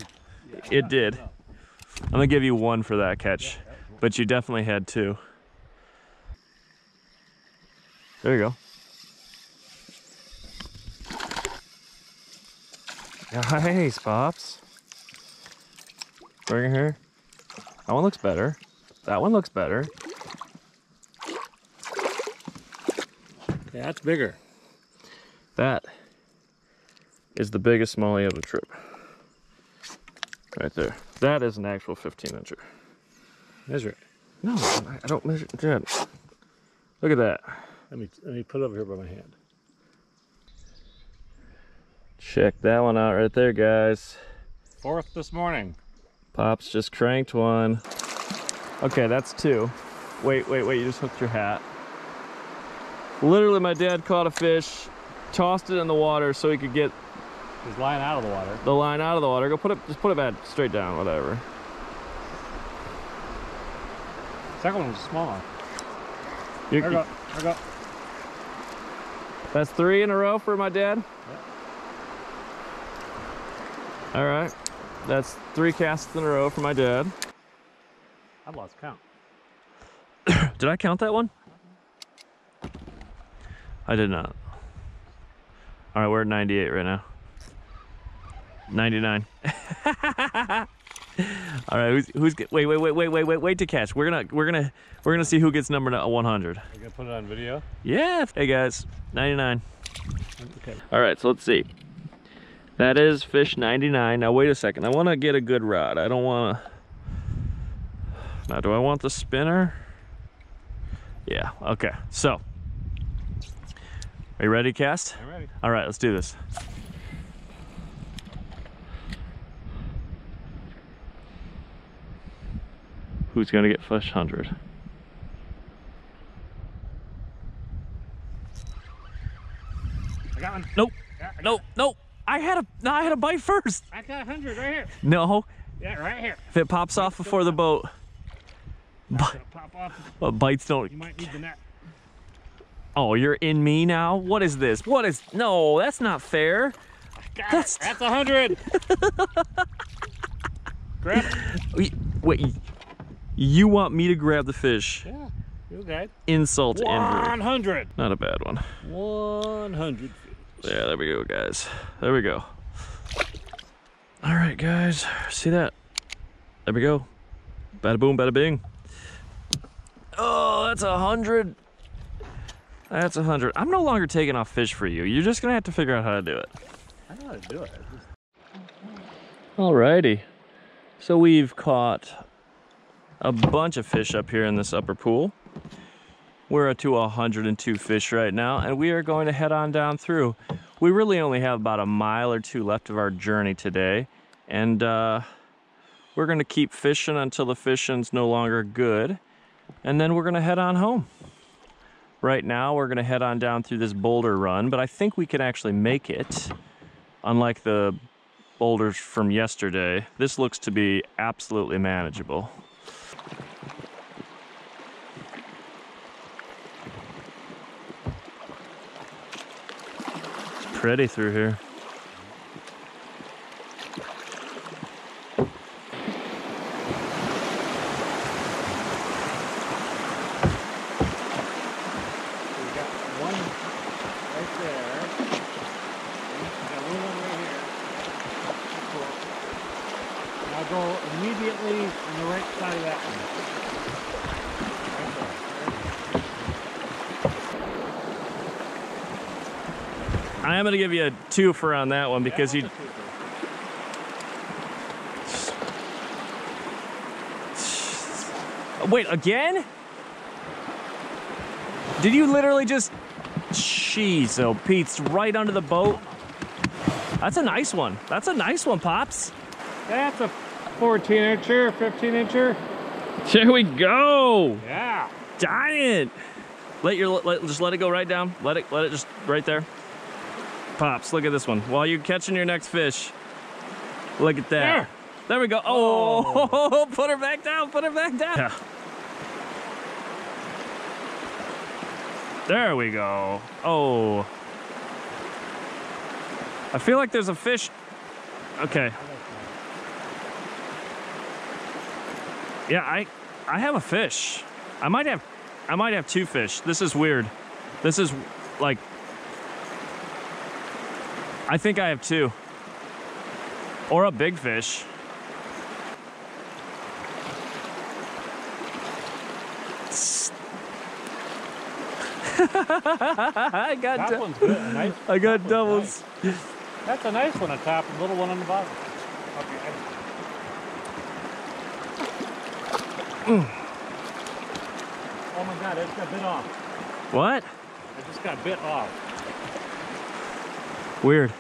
Yeah, it did. No. I'm gonna give you 1 for that catch, yeah, that but you definitely had 2. There you go. Nice, Pops. Bring her here. That one looks better. That one looks better. Yeah, that's bigger. That is the biggest smallie of the trip. Right there. That is an actual 15-incher. Measure it. No, I don't measure it. Dad. Look at that. Let me put it over here by my hand. Check that one out right there, guys. Fourth this morning. Pops just cranked one. Okay, that's two. Wait, you just hooked your hat. Literally, my dad caught a fish, tossed it in the water so he could get his line out of the water. The line out of the water. Go put it, just put it back straight down, whatever. Second one was smaller. There we go. That's three in a row for my dad? Yep. All right. That's three casts in a row for my dad. I've lost count. Did I count that one? I did not. All right, we're at 98 right now. 99. All right, wait to catch. We're gonna see who gets number 100. We're gonna put it on video. Yeah. Hey guys, 99. Okay. All right, so let's see. That is fish 99. Now wait a second. I want to get a good rod. I don't want to. Now, do I want the spinner? Yeah. Okay. So, are you ready to cast? I'm ready. All right, let's do this. Who's gonna get fish 100? I got one. Nope. Nope. I had a bite first. I got 100 right here. No. Yeah, right here. If it pops off before the boat. Bites don't. You might need the net. Oh, you're in me now? What is this? What is? No, that's not fair. That's 100. Grab it. Wait. You want me to grab the fish? Yeah, you guys. Insult to injury. 100. Not a bad one. 100. Yeah, there we go, guys. There we go. All right, guys. See that? There we go. Bada boom, bada bing. Oh, that's 100. That's 100. I'm no longer taking off fish for you. You're just gonna have to figure out how to do it. I know how to do it. Alrighty. So we've caught a bunch of fish up here in this upper pool. We're up to 102 fish right now, and we are going to head on down through. We really only have about a mile or two left of our journey today, and we're gonna keep fishing until the fishing's no longer good. And then we're gonna head on home. Right now, we're gonna head on down through this boulder run, but I think we can actually make it. Unlike the boulders from yesterday, this looks to be absolutely manageable. It's pretty through here. I'm gonna give you a twofer on that one because you wait again. Did you literally just? Jeez, oh Pete's right under the boat. That's a nice one. That's a nice one, Pops. That's a 14-incher, 15-incher. There we go. Yeah. Giant. Just let it go right down. Let it just right there. Pops, look at this one. While you're catching your next fish, look at that. There, there we go. Oh, oh, put her back down, put her back down. Yeah. There we go. Oh. I feel like there's a fish. Okay. Yeah, I have a fish. I might have two fish. This is weird. This is like, I think I have two, or a big fish. I got that one's good. Nice. I got that doubles. Nice. That's a nice one on top, a little one on the bottom. Okay. Oh my God! I just got bit off. What? I just got bit off. Weird.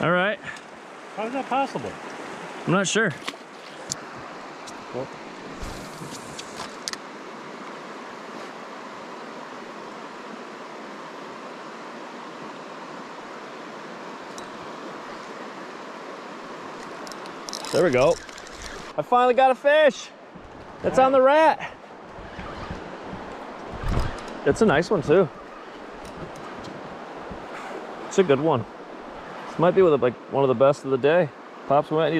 All right. How is that possible? I'm not sure. Cool. There we go. I finally got a fish. That's on the rat. It's a nice one too. It's a good one. This might be like one of the best of the day. Pops, we might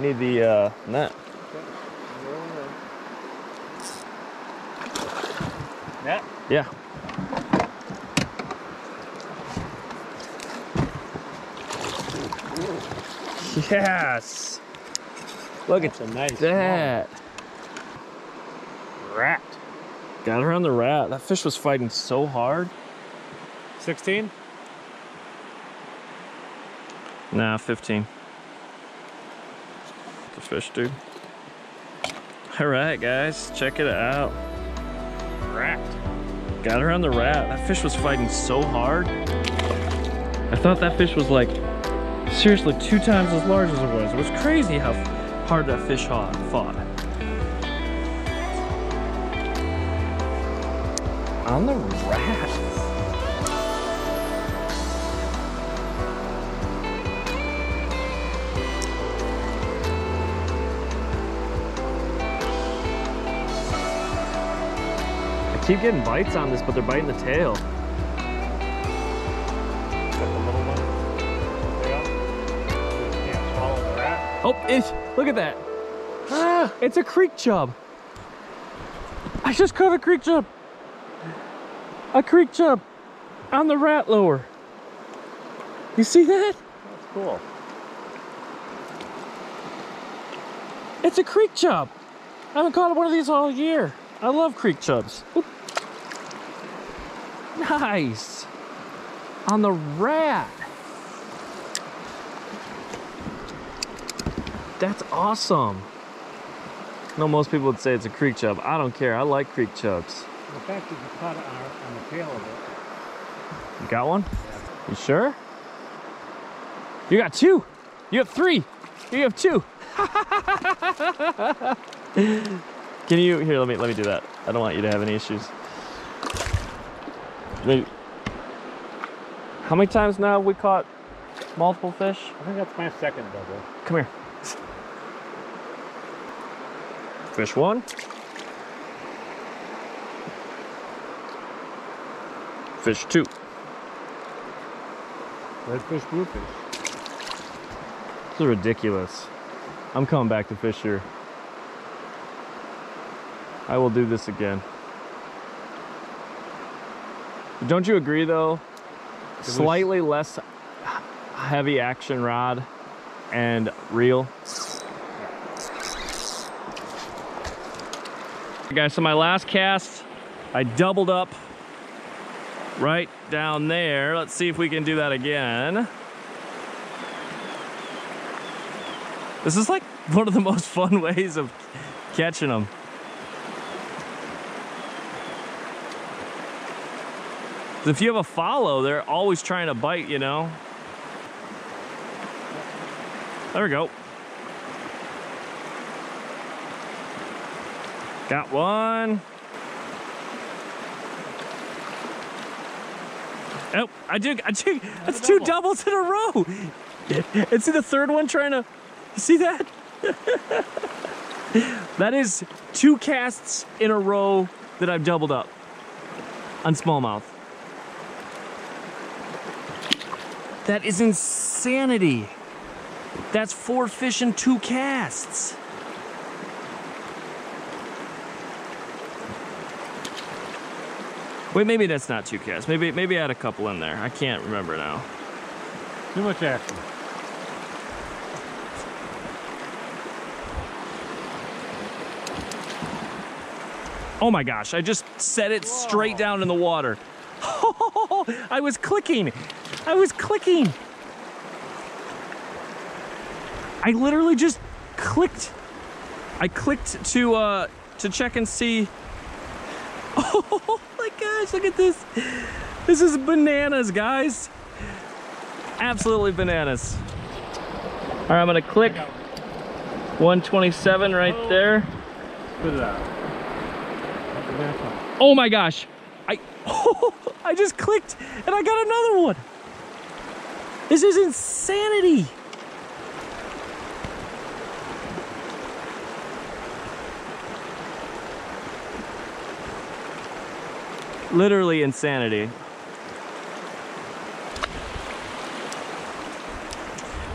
need the net. Net? Yeah. Yes. Look at that. Rat. Got around the rat. That fish was fighting so hard. 16? Nah, 15. The fish, dude. All right, guys, check it out. Rat. Got around the rat. That fish was fighting so hard. I thought that fish was like seriously 2 times as large as it was. It was crazy how hard that fish fought. On the rat. Keep getting bites on this, but they're biting the tail. Is that the little one? Tail? You can't swallow the rat. Oh, look at that. Ah, it's a creek chub. I just caught a creek chub. A creek chub on the rat lower. You see that? That's cool. It's a creek chub. I haven't caught one of these all year. I love creek chubs. Oop. Nice. On the rat. That's awesome. No, most people would say it's a creek chub. I don't care. I like creek chubs. The fact that you caught it on the tail of it. You got one? Yeah. You sure? You got 2. You have 3. You have 2. Can you, here, let me do that. I don't want you to have any issues. Maybe. How many times now have we caught multiple fish? I think that's my second double. Come here. Fish 1. Fish 2. Red fish, blue fish. This is ridiculous. I'm coming back to fish here. I will do this again. Don't you agree though? Slightly less heavy action rod and reel. Guys, so my last cast, I doubled up right down there. Let's see if we can do that again. This is like one of the most fun ways of catching them. If you have a follow, they're always trying to bite, you know? There we go. Got 1. Oh, I do. That's 2 doubles in a row. And see the 3rd one trying to, you see that? That is 2 casts in a row that I've doubled up on smallmouth. That is insanity. That's 4 fish in 2 casts. Wait, maybe that's not 2 casts. Maybe I had a couple in there. I can't remember now. Too much action. Oh my gosh, I just set it straight down in the water. I was clicking. I was clicking. I literally just clicked. I clicked to check and see. Oh my gosh, look at this. This is bananas, guys. Absolutely bananas. All right, I'm gonna click 127 right there. Put it out. Oh my gosh. I just clicked and I got another one. This is insanity. Literally insanity.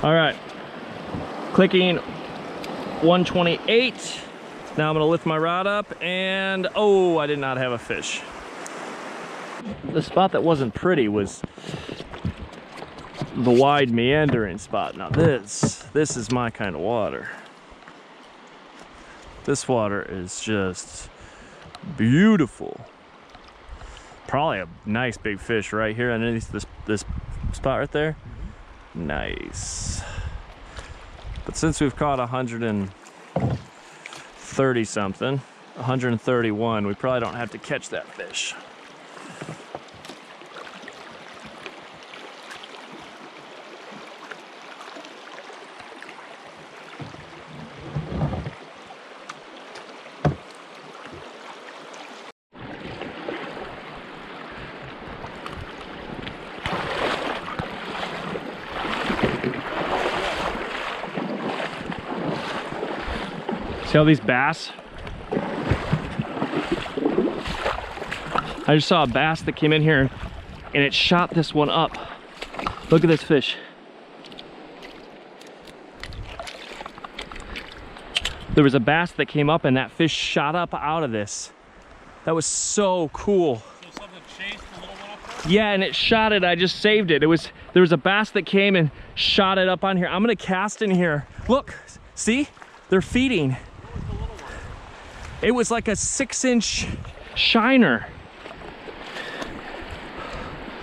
All right, clicking 128. Now I'm gonna lift my rod up and oh, I did not have a fish. The spot that wasn't pretty was the wide meandering spot. Now this is my kind of water. This water is just beautiful. Probably a nice big fish right here underneath this spot right there. Nice. But since we've caught 130 something, 131, we probably don't have to catch that fish. See all these bass? I just saw a bass that came in here and it shot this one up. Look at this fish. There was a bass that came up and that fish shot up out of this. That was so cool. So something chased a little one up there? Yeah, and it shot it. I just saved it. There was a bass that came and shot it up on here. I'm gonna cast in here. Look, see? They're feeding. It was like a 6-inch shiner.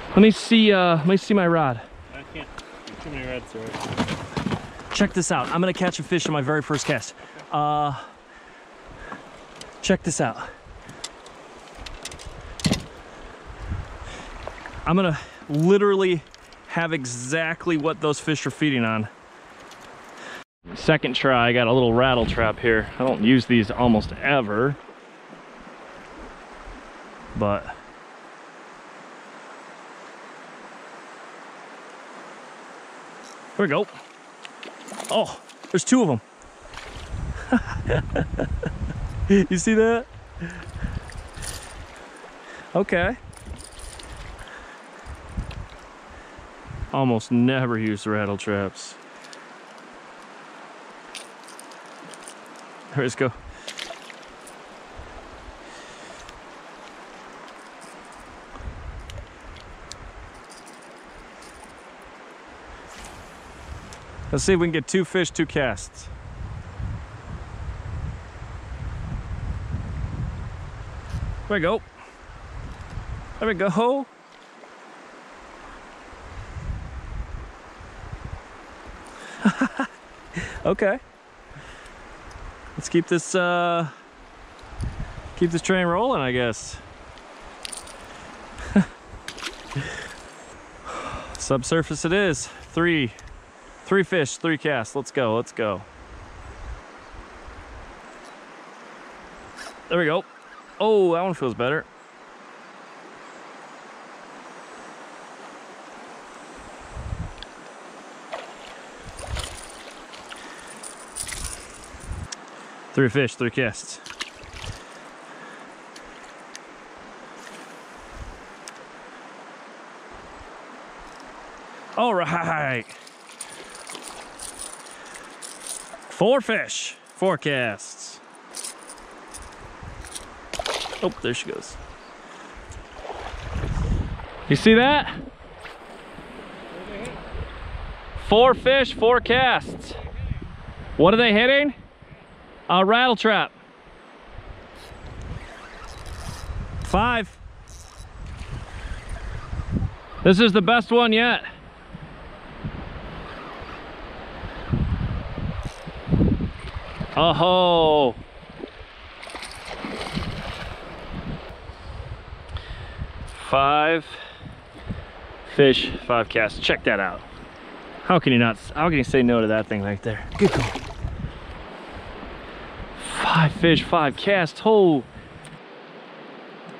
Let me see my rod. I can't. There's too many rods there. Check this out. I'm gonna catch a fish in my very first cast. Check this out. I'm gonna literally have exactly what those fish are feeding on. Second try, I got a little rattle trap here. I don't use these almost ever, but here we go. Oh, there's two of them. You see that? Okay. Almost never use rattle traps. Let's go. Let's see if we can get two fish, two casts. There we go. There we go. Okay. Let's keep this train rolling, I guess. Subsurface it is. Three fish, three casts. Let's go, let's go. There we go. Oh, that one feels better. Three fish, three casts. All right. Four fish, four casts. Oh, there she goes. You see that? Four fish, four casts. What are they hitting? A rattle trap. 5. This is the best one yet. Oh-ho! Five fish, 5 casts. Check that out. How can you not? How can you say no to that thing right there? Good call. 5 fish, 5 casts. Ho!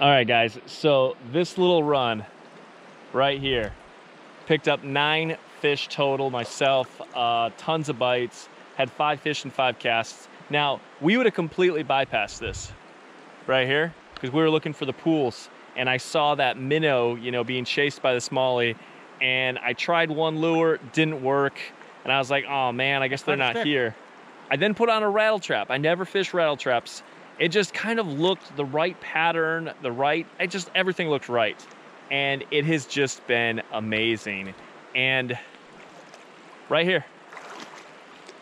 All right, guys. So this little run right here picked up 9 fish total myself. Tons of bites. Had 5 fish and 5 casts. Now, we would have completely bypassed this right here because we were looking for the pools, and I saw that minnow, you know, being chased by the smallie, and I tried one lure, didn't work, and I was like, oh man, I guess they're not here. I then put on a rattle trap. I never fish rattle traps. It just kind of looked the right pattern, the right, it just, everything looked right. And it has just been amazing. And right here,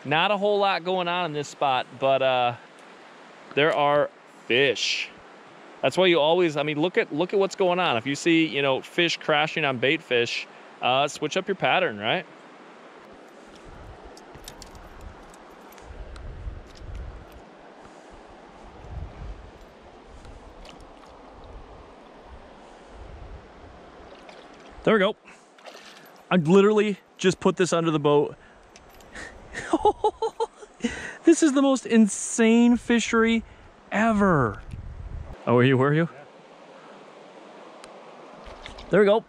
not a whole lot going on in this spot, but there are fish. That's why you always, I mean, look at what's going on. If you see, you know, fish crashing on bait fish, switch up your pattern, right? There we go. I literally just put this under the boat. This is the most insane fishery ever. Oh, were you? Yeah. There we go.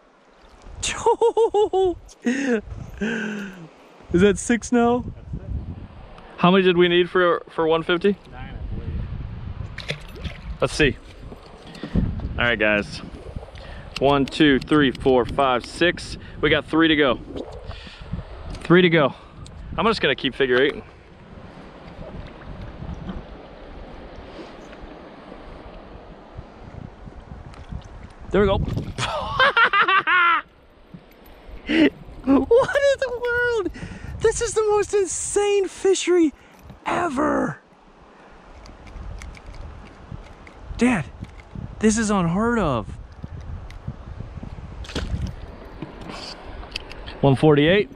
Is that 6 now? That's it. How many did we need for 150? 9, I believe. Let's see. All right, guys. 1, 2, 3, 4, 5, 6. We got 3 to go. 3 to go. I'm just gonna keep figure eight. There we go. What in the world? This is the most insane fishery ever. Dad, this is unheard of. 148.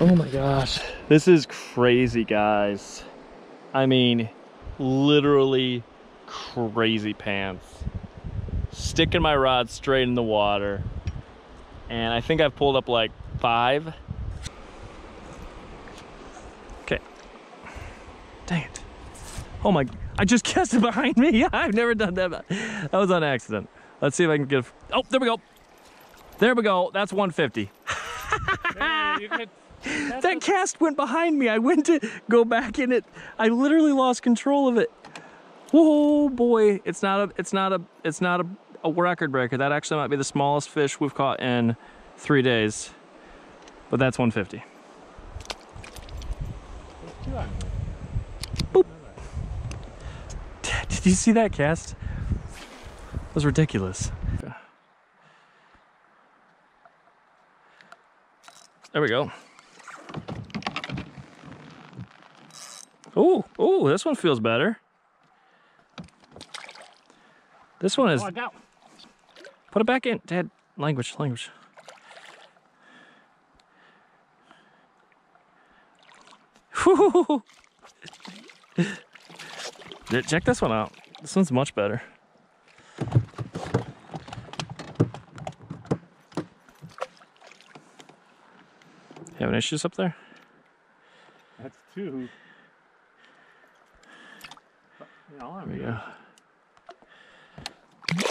Oh my gosh, this is crazy, guys. I mean, literally crazy pants. Sticking my rod straight in the water. And I think I've pulled up like 5. Okay. Dang it. Oh my, I just cast it behind me. I've never done that. That was on accident. Let's see if I can get a, oh, there we go. There we go, that's 150. Hey, you could. That cast went behind me. I went to go back in it. I literally lost control of it. Whoa, boy. It's not a record breaker. That actually might be the smallest fish we've caught in 3 days, but that's 150. Boop. Did you see that cast? That was ridiculous. There we go. Oh, oh, this one feels better. This one is. Oh, put it back in, Dad. Language, language. Check this one out. This one's much better. You having issues up there? That's 2. There we go.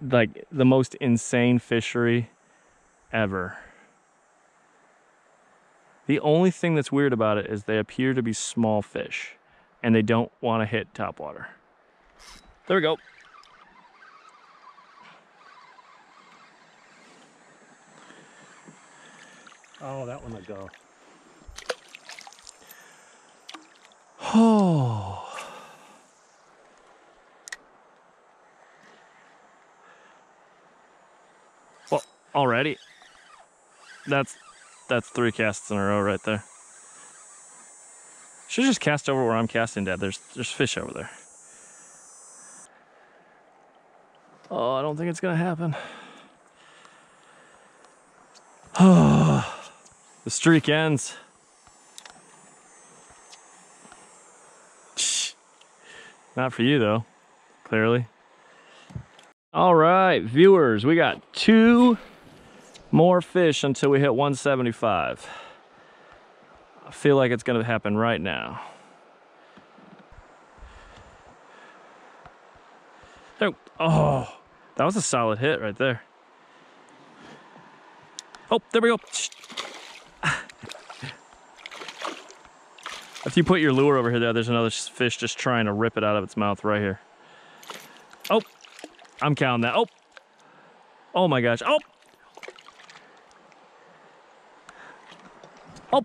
Like the most insane fishery ever. The only thing that's weird about it is they appear to be small fish and they don't want to hit top water. There we go. Oh, that one I go. Oh. Well, already. That's three casts in a row right there. Should just cast over where I'm casting, Dad. There's fish over there. Oh, I don't think it's gonna happen. Oh, the streak ends. Not for you though, clearly. All right, viewers, we got two more fish until we hit 175. I feel like it's gonna happen right now. Oh, that was a solid hit right there. Oh, there we go. If you put your lure over here, there's another fish just trying to rip it out of its mouth right here. Oh, I'm counting that. Oh, oh my gosh. Oh, oh.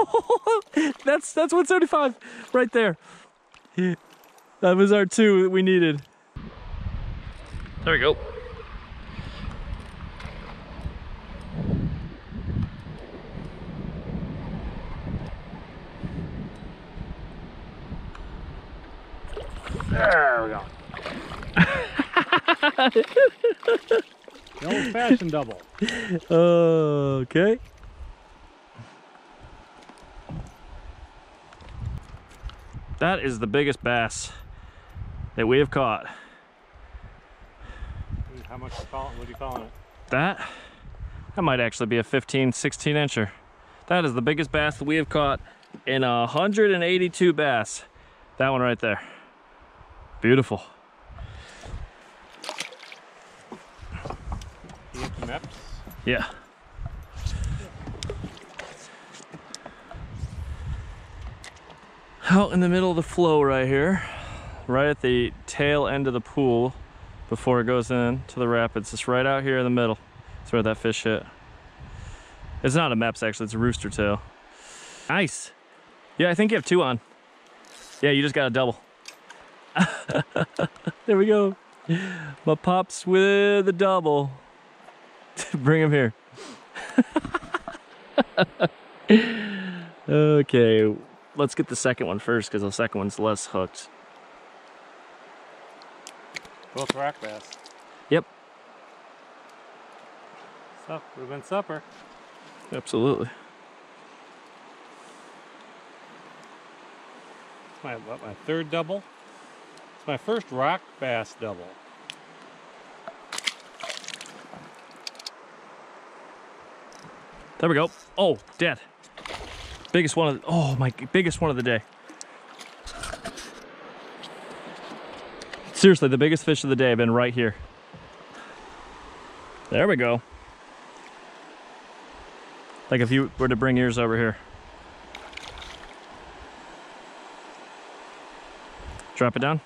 Oh, that's 175 right there. That was our two that we needed. There we go. There we go. The old-fashioned double. Okay. That is the biggest bass that we have caught. How much are you calling? What are you calling it? That might actually be a 15, 16 incher. That is the biggest bass that we have caught in 182 bass. That one right there. Beautiful. You have some eps? Yeah. Out in the middle of the flow right here, right at the tail end of the pool before it goes in to the rapids, just right out here in the middle. That's where that fish hit. It's not a MEPS actually, it's a rooster tail. Nice. Yeah, I think you have two on. Yeah, you just got a double. There we go. My pops with a double. Bring him here. Okay. Let's get the second one first because the second one's less hooked. Both rock bass. Yep. So, would have been supper. Absolutely. It's my third double. It's my first rock bass double. There we go. Oh, dead. Biggest one of the, oh my, biggest one of the day. Seriously, the biggest fish of the day have been right here. There we go. Like if you were to bring yours over here. Drop it down.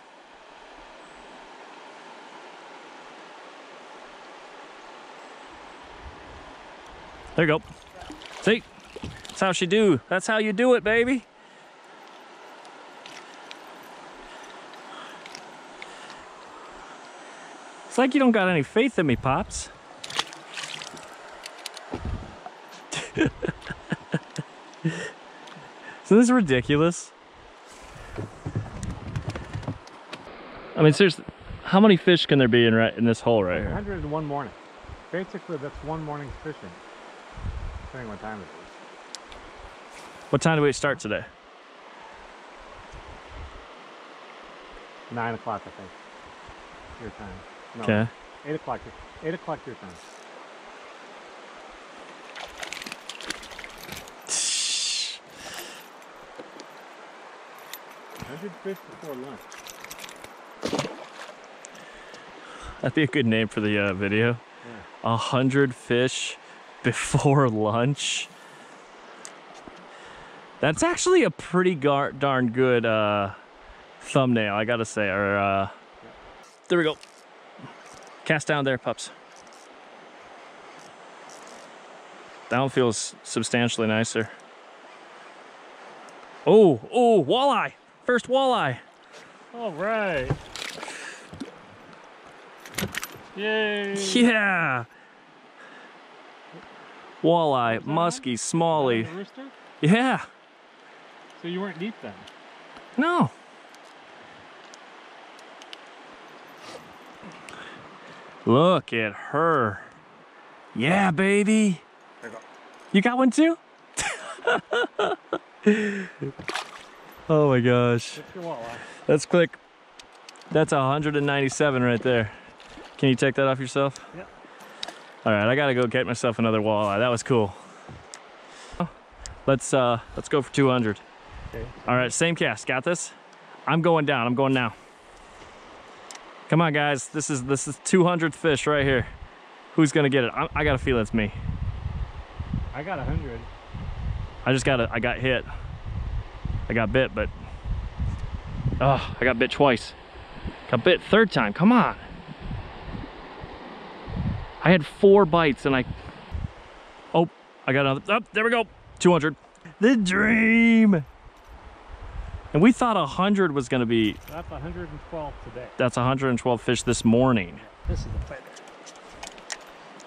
There you go. See? That's how she do. That's how you do it, baby. It's like you don't got any faith in me, Pops. Isn't this ridiculous? I mean, seriously, how many fish can there be in this hole right here? 101 morning. Basically, that's one morning's fishing. Depending on what time it is. What time do we start today? 9 o'clock, I think. Your time. No, okay. 8 o'clock. 8 o'clock your time. Shh. 100 fish before lunch. That'd be a good name for the video. Yeah. 100 fish before lunch. That's actually a pretty darn good thumbnail, I gotta say. There we go. Cast down there, pups. That one feels substantially nicer. Oh, oh, walleye. First walleye. All right. Yay. Yeah. Walleye, muskie, smallie. Rooster? Yeah. So you weren't deep then? No. Look at her. Yeah, baby. You got one too? Oh my gosh. Let's click. That's 197 right there. Can you take that off yourself? Yep. All right, I gotta go get myself another walleye. That was cool. Let's go for 200. Okay. All right, same cast. Got this? I'm going down. I'm going now. Come on, guys. This is 200th fish right here. Who's gonna get it? I got a feeling it's me. I got 100. I got hit. I got bit, but oh, I got bit twice. Got bit third time. Come on. I had 4 bites and oh, I got another. Oh, there we go. 200. The dream. And we thought 100 was going to be. That's 112 today. That's 112 fish this morning. This is a fighter.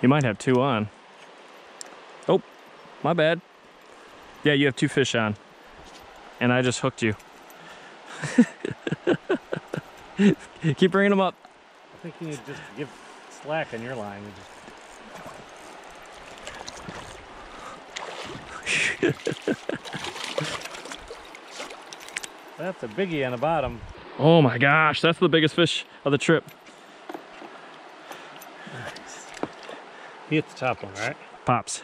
You might have 2 on. Oh, my bad. Yeah, you have 2 fish on. And I just hooked you. Keep bringing them up. I think you need to just give slack on your line. That's a biggie on the bottom. Oh my gosh, that's the biggest fish of the trip. Nice. You hit the top one, right? Pops.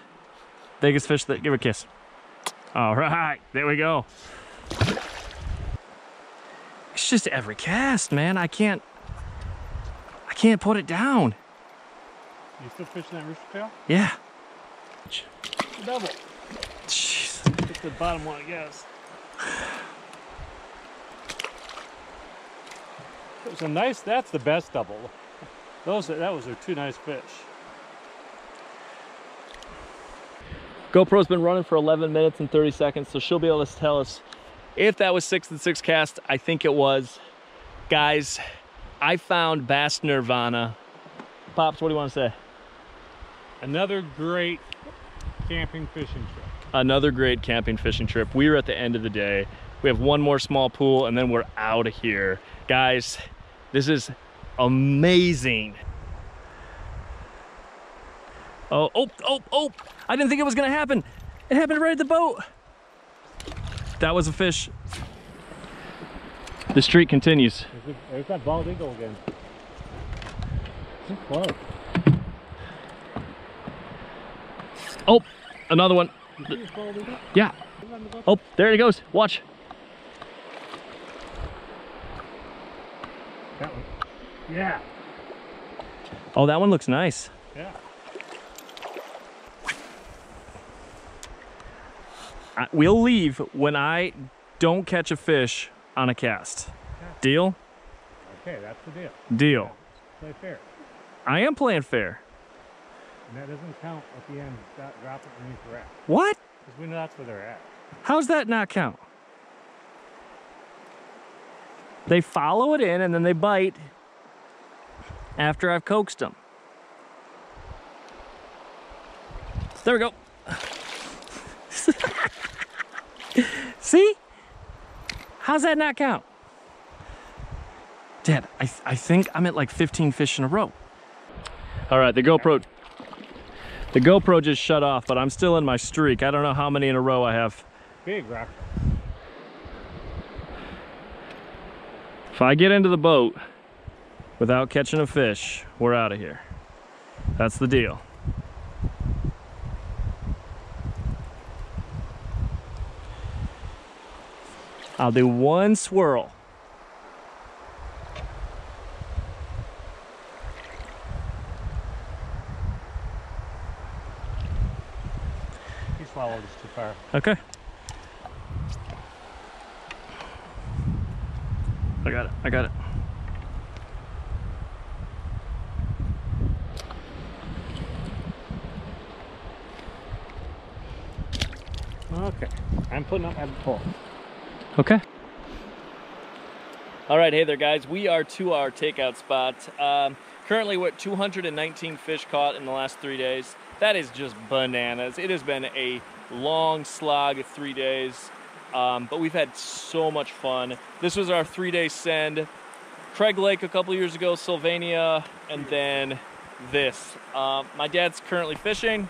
Biggest fish that, give a kiss. All right, there we go. It's just every cast, man. I can't put it down. You still fishing that rooster tail? Yeah. Double. Jeez. It's the bottom one, I guess. It was a nice, that's the best double. That was a 2 nice fish. GoPro's been running for 11 minutes and 30 seconds, so she'll be able to tell us if that was 6 and 6 cast. I think it was. Guys, I found bass nirvana. Pops, what do you want to say? Another great camping fishing trip. Another great camping fishing trip. We are at the end of the day. We have one more small pool, and then we're out of here. Guys, this is amazing. Oh, oh, oh, oh! I didn't think it was gonna happen. It happened right at the boat. That was a fish. The streak continues. There's that bald eagle again. It's close. Oh, another one. You see this bald eagle? Yeah. Oh, there he goes. Watch. That one. Yeah. Oh, that one looks nice. Yeah. We'll leave when I don't catch a fish on a cast. Okay. Deal? Okay, that's the deal. Deal. Play fair. I am playing fair. And that doesn't count at the end. Drop it when you're correct. What? Because we know that's where they're at. How's that not count? They follow it in and then they bite after I've coaxed them. There we go. See? How's that not count? Dad, I think I'm at like 15 fish in a row. All right, the GoPro just shut off, but I'm still in my streak. I don't know how many in a row I have. Big rock. If I get into the boat without catching a fish, we're out of here. That's the deal. I'll do one swirl. He swallowed us too far. Okay. I got it. Okay, I'm putting up my pole. Okay. All right, hey there guys, we are to our takeout spot. Currently we're at 219 fish caught in the last 3 days. That is just bananas. It has been a long slog of 3 days, but we've had so much fun. This was our 3 day send. Craig Lake a couple years ago, Sylvania, and then this. My dad's currently fishing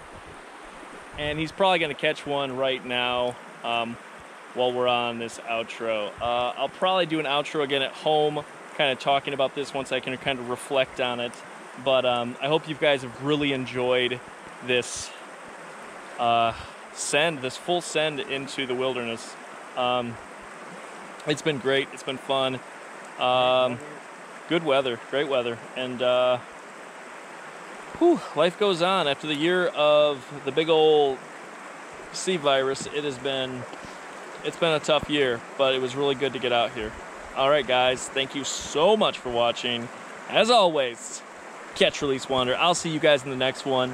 and he's probably gonna catch one right now while we're on this outro. I'll probably do an outro again at home, kind of talking about this once I can kind of reflect on it. But I hope you guys have really enjoyed this full send into the wilderness. It's been great, it's been fun. Good weather, great weather, and whew, life goes on. After the year of the big old sea virus, it's been a tough year, but it was really good to get out here. All right guys, thank you so much for watching. As always, catch, release, wander. I'll see you guys in the next one.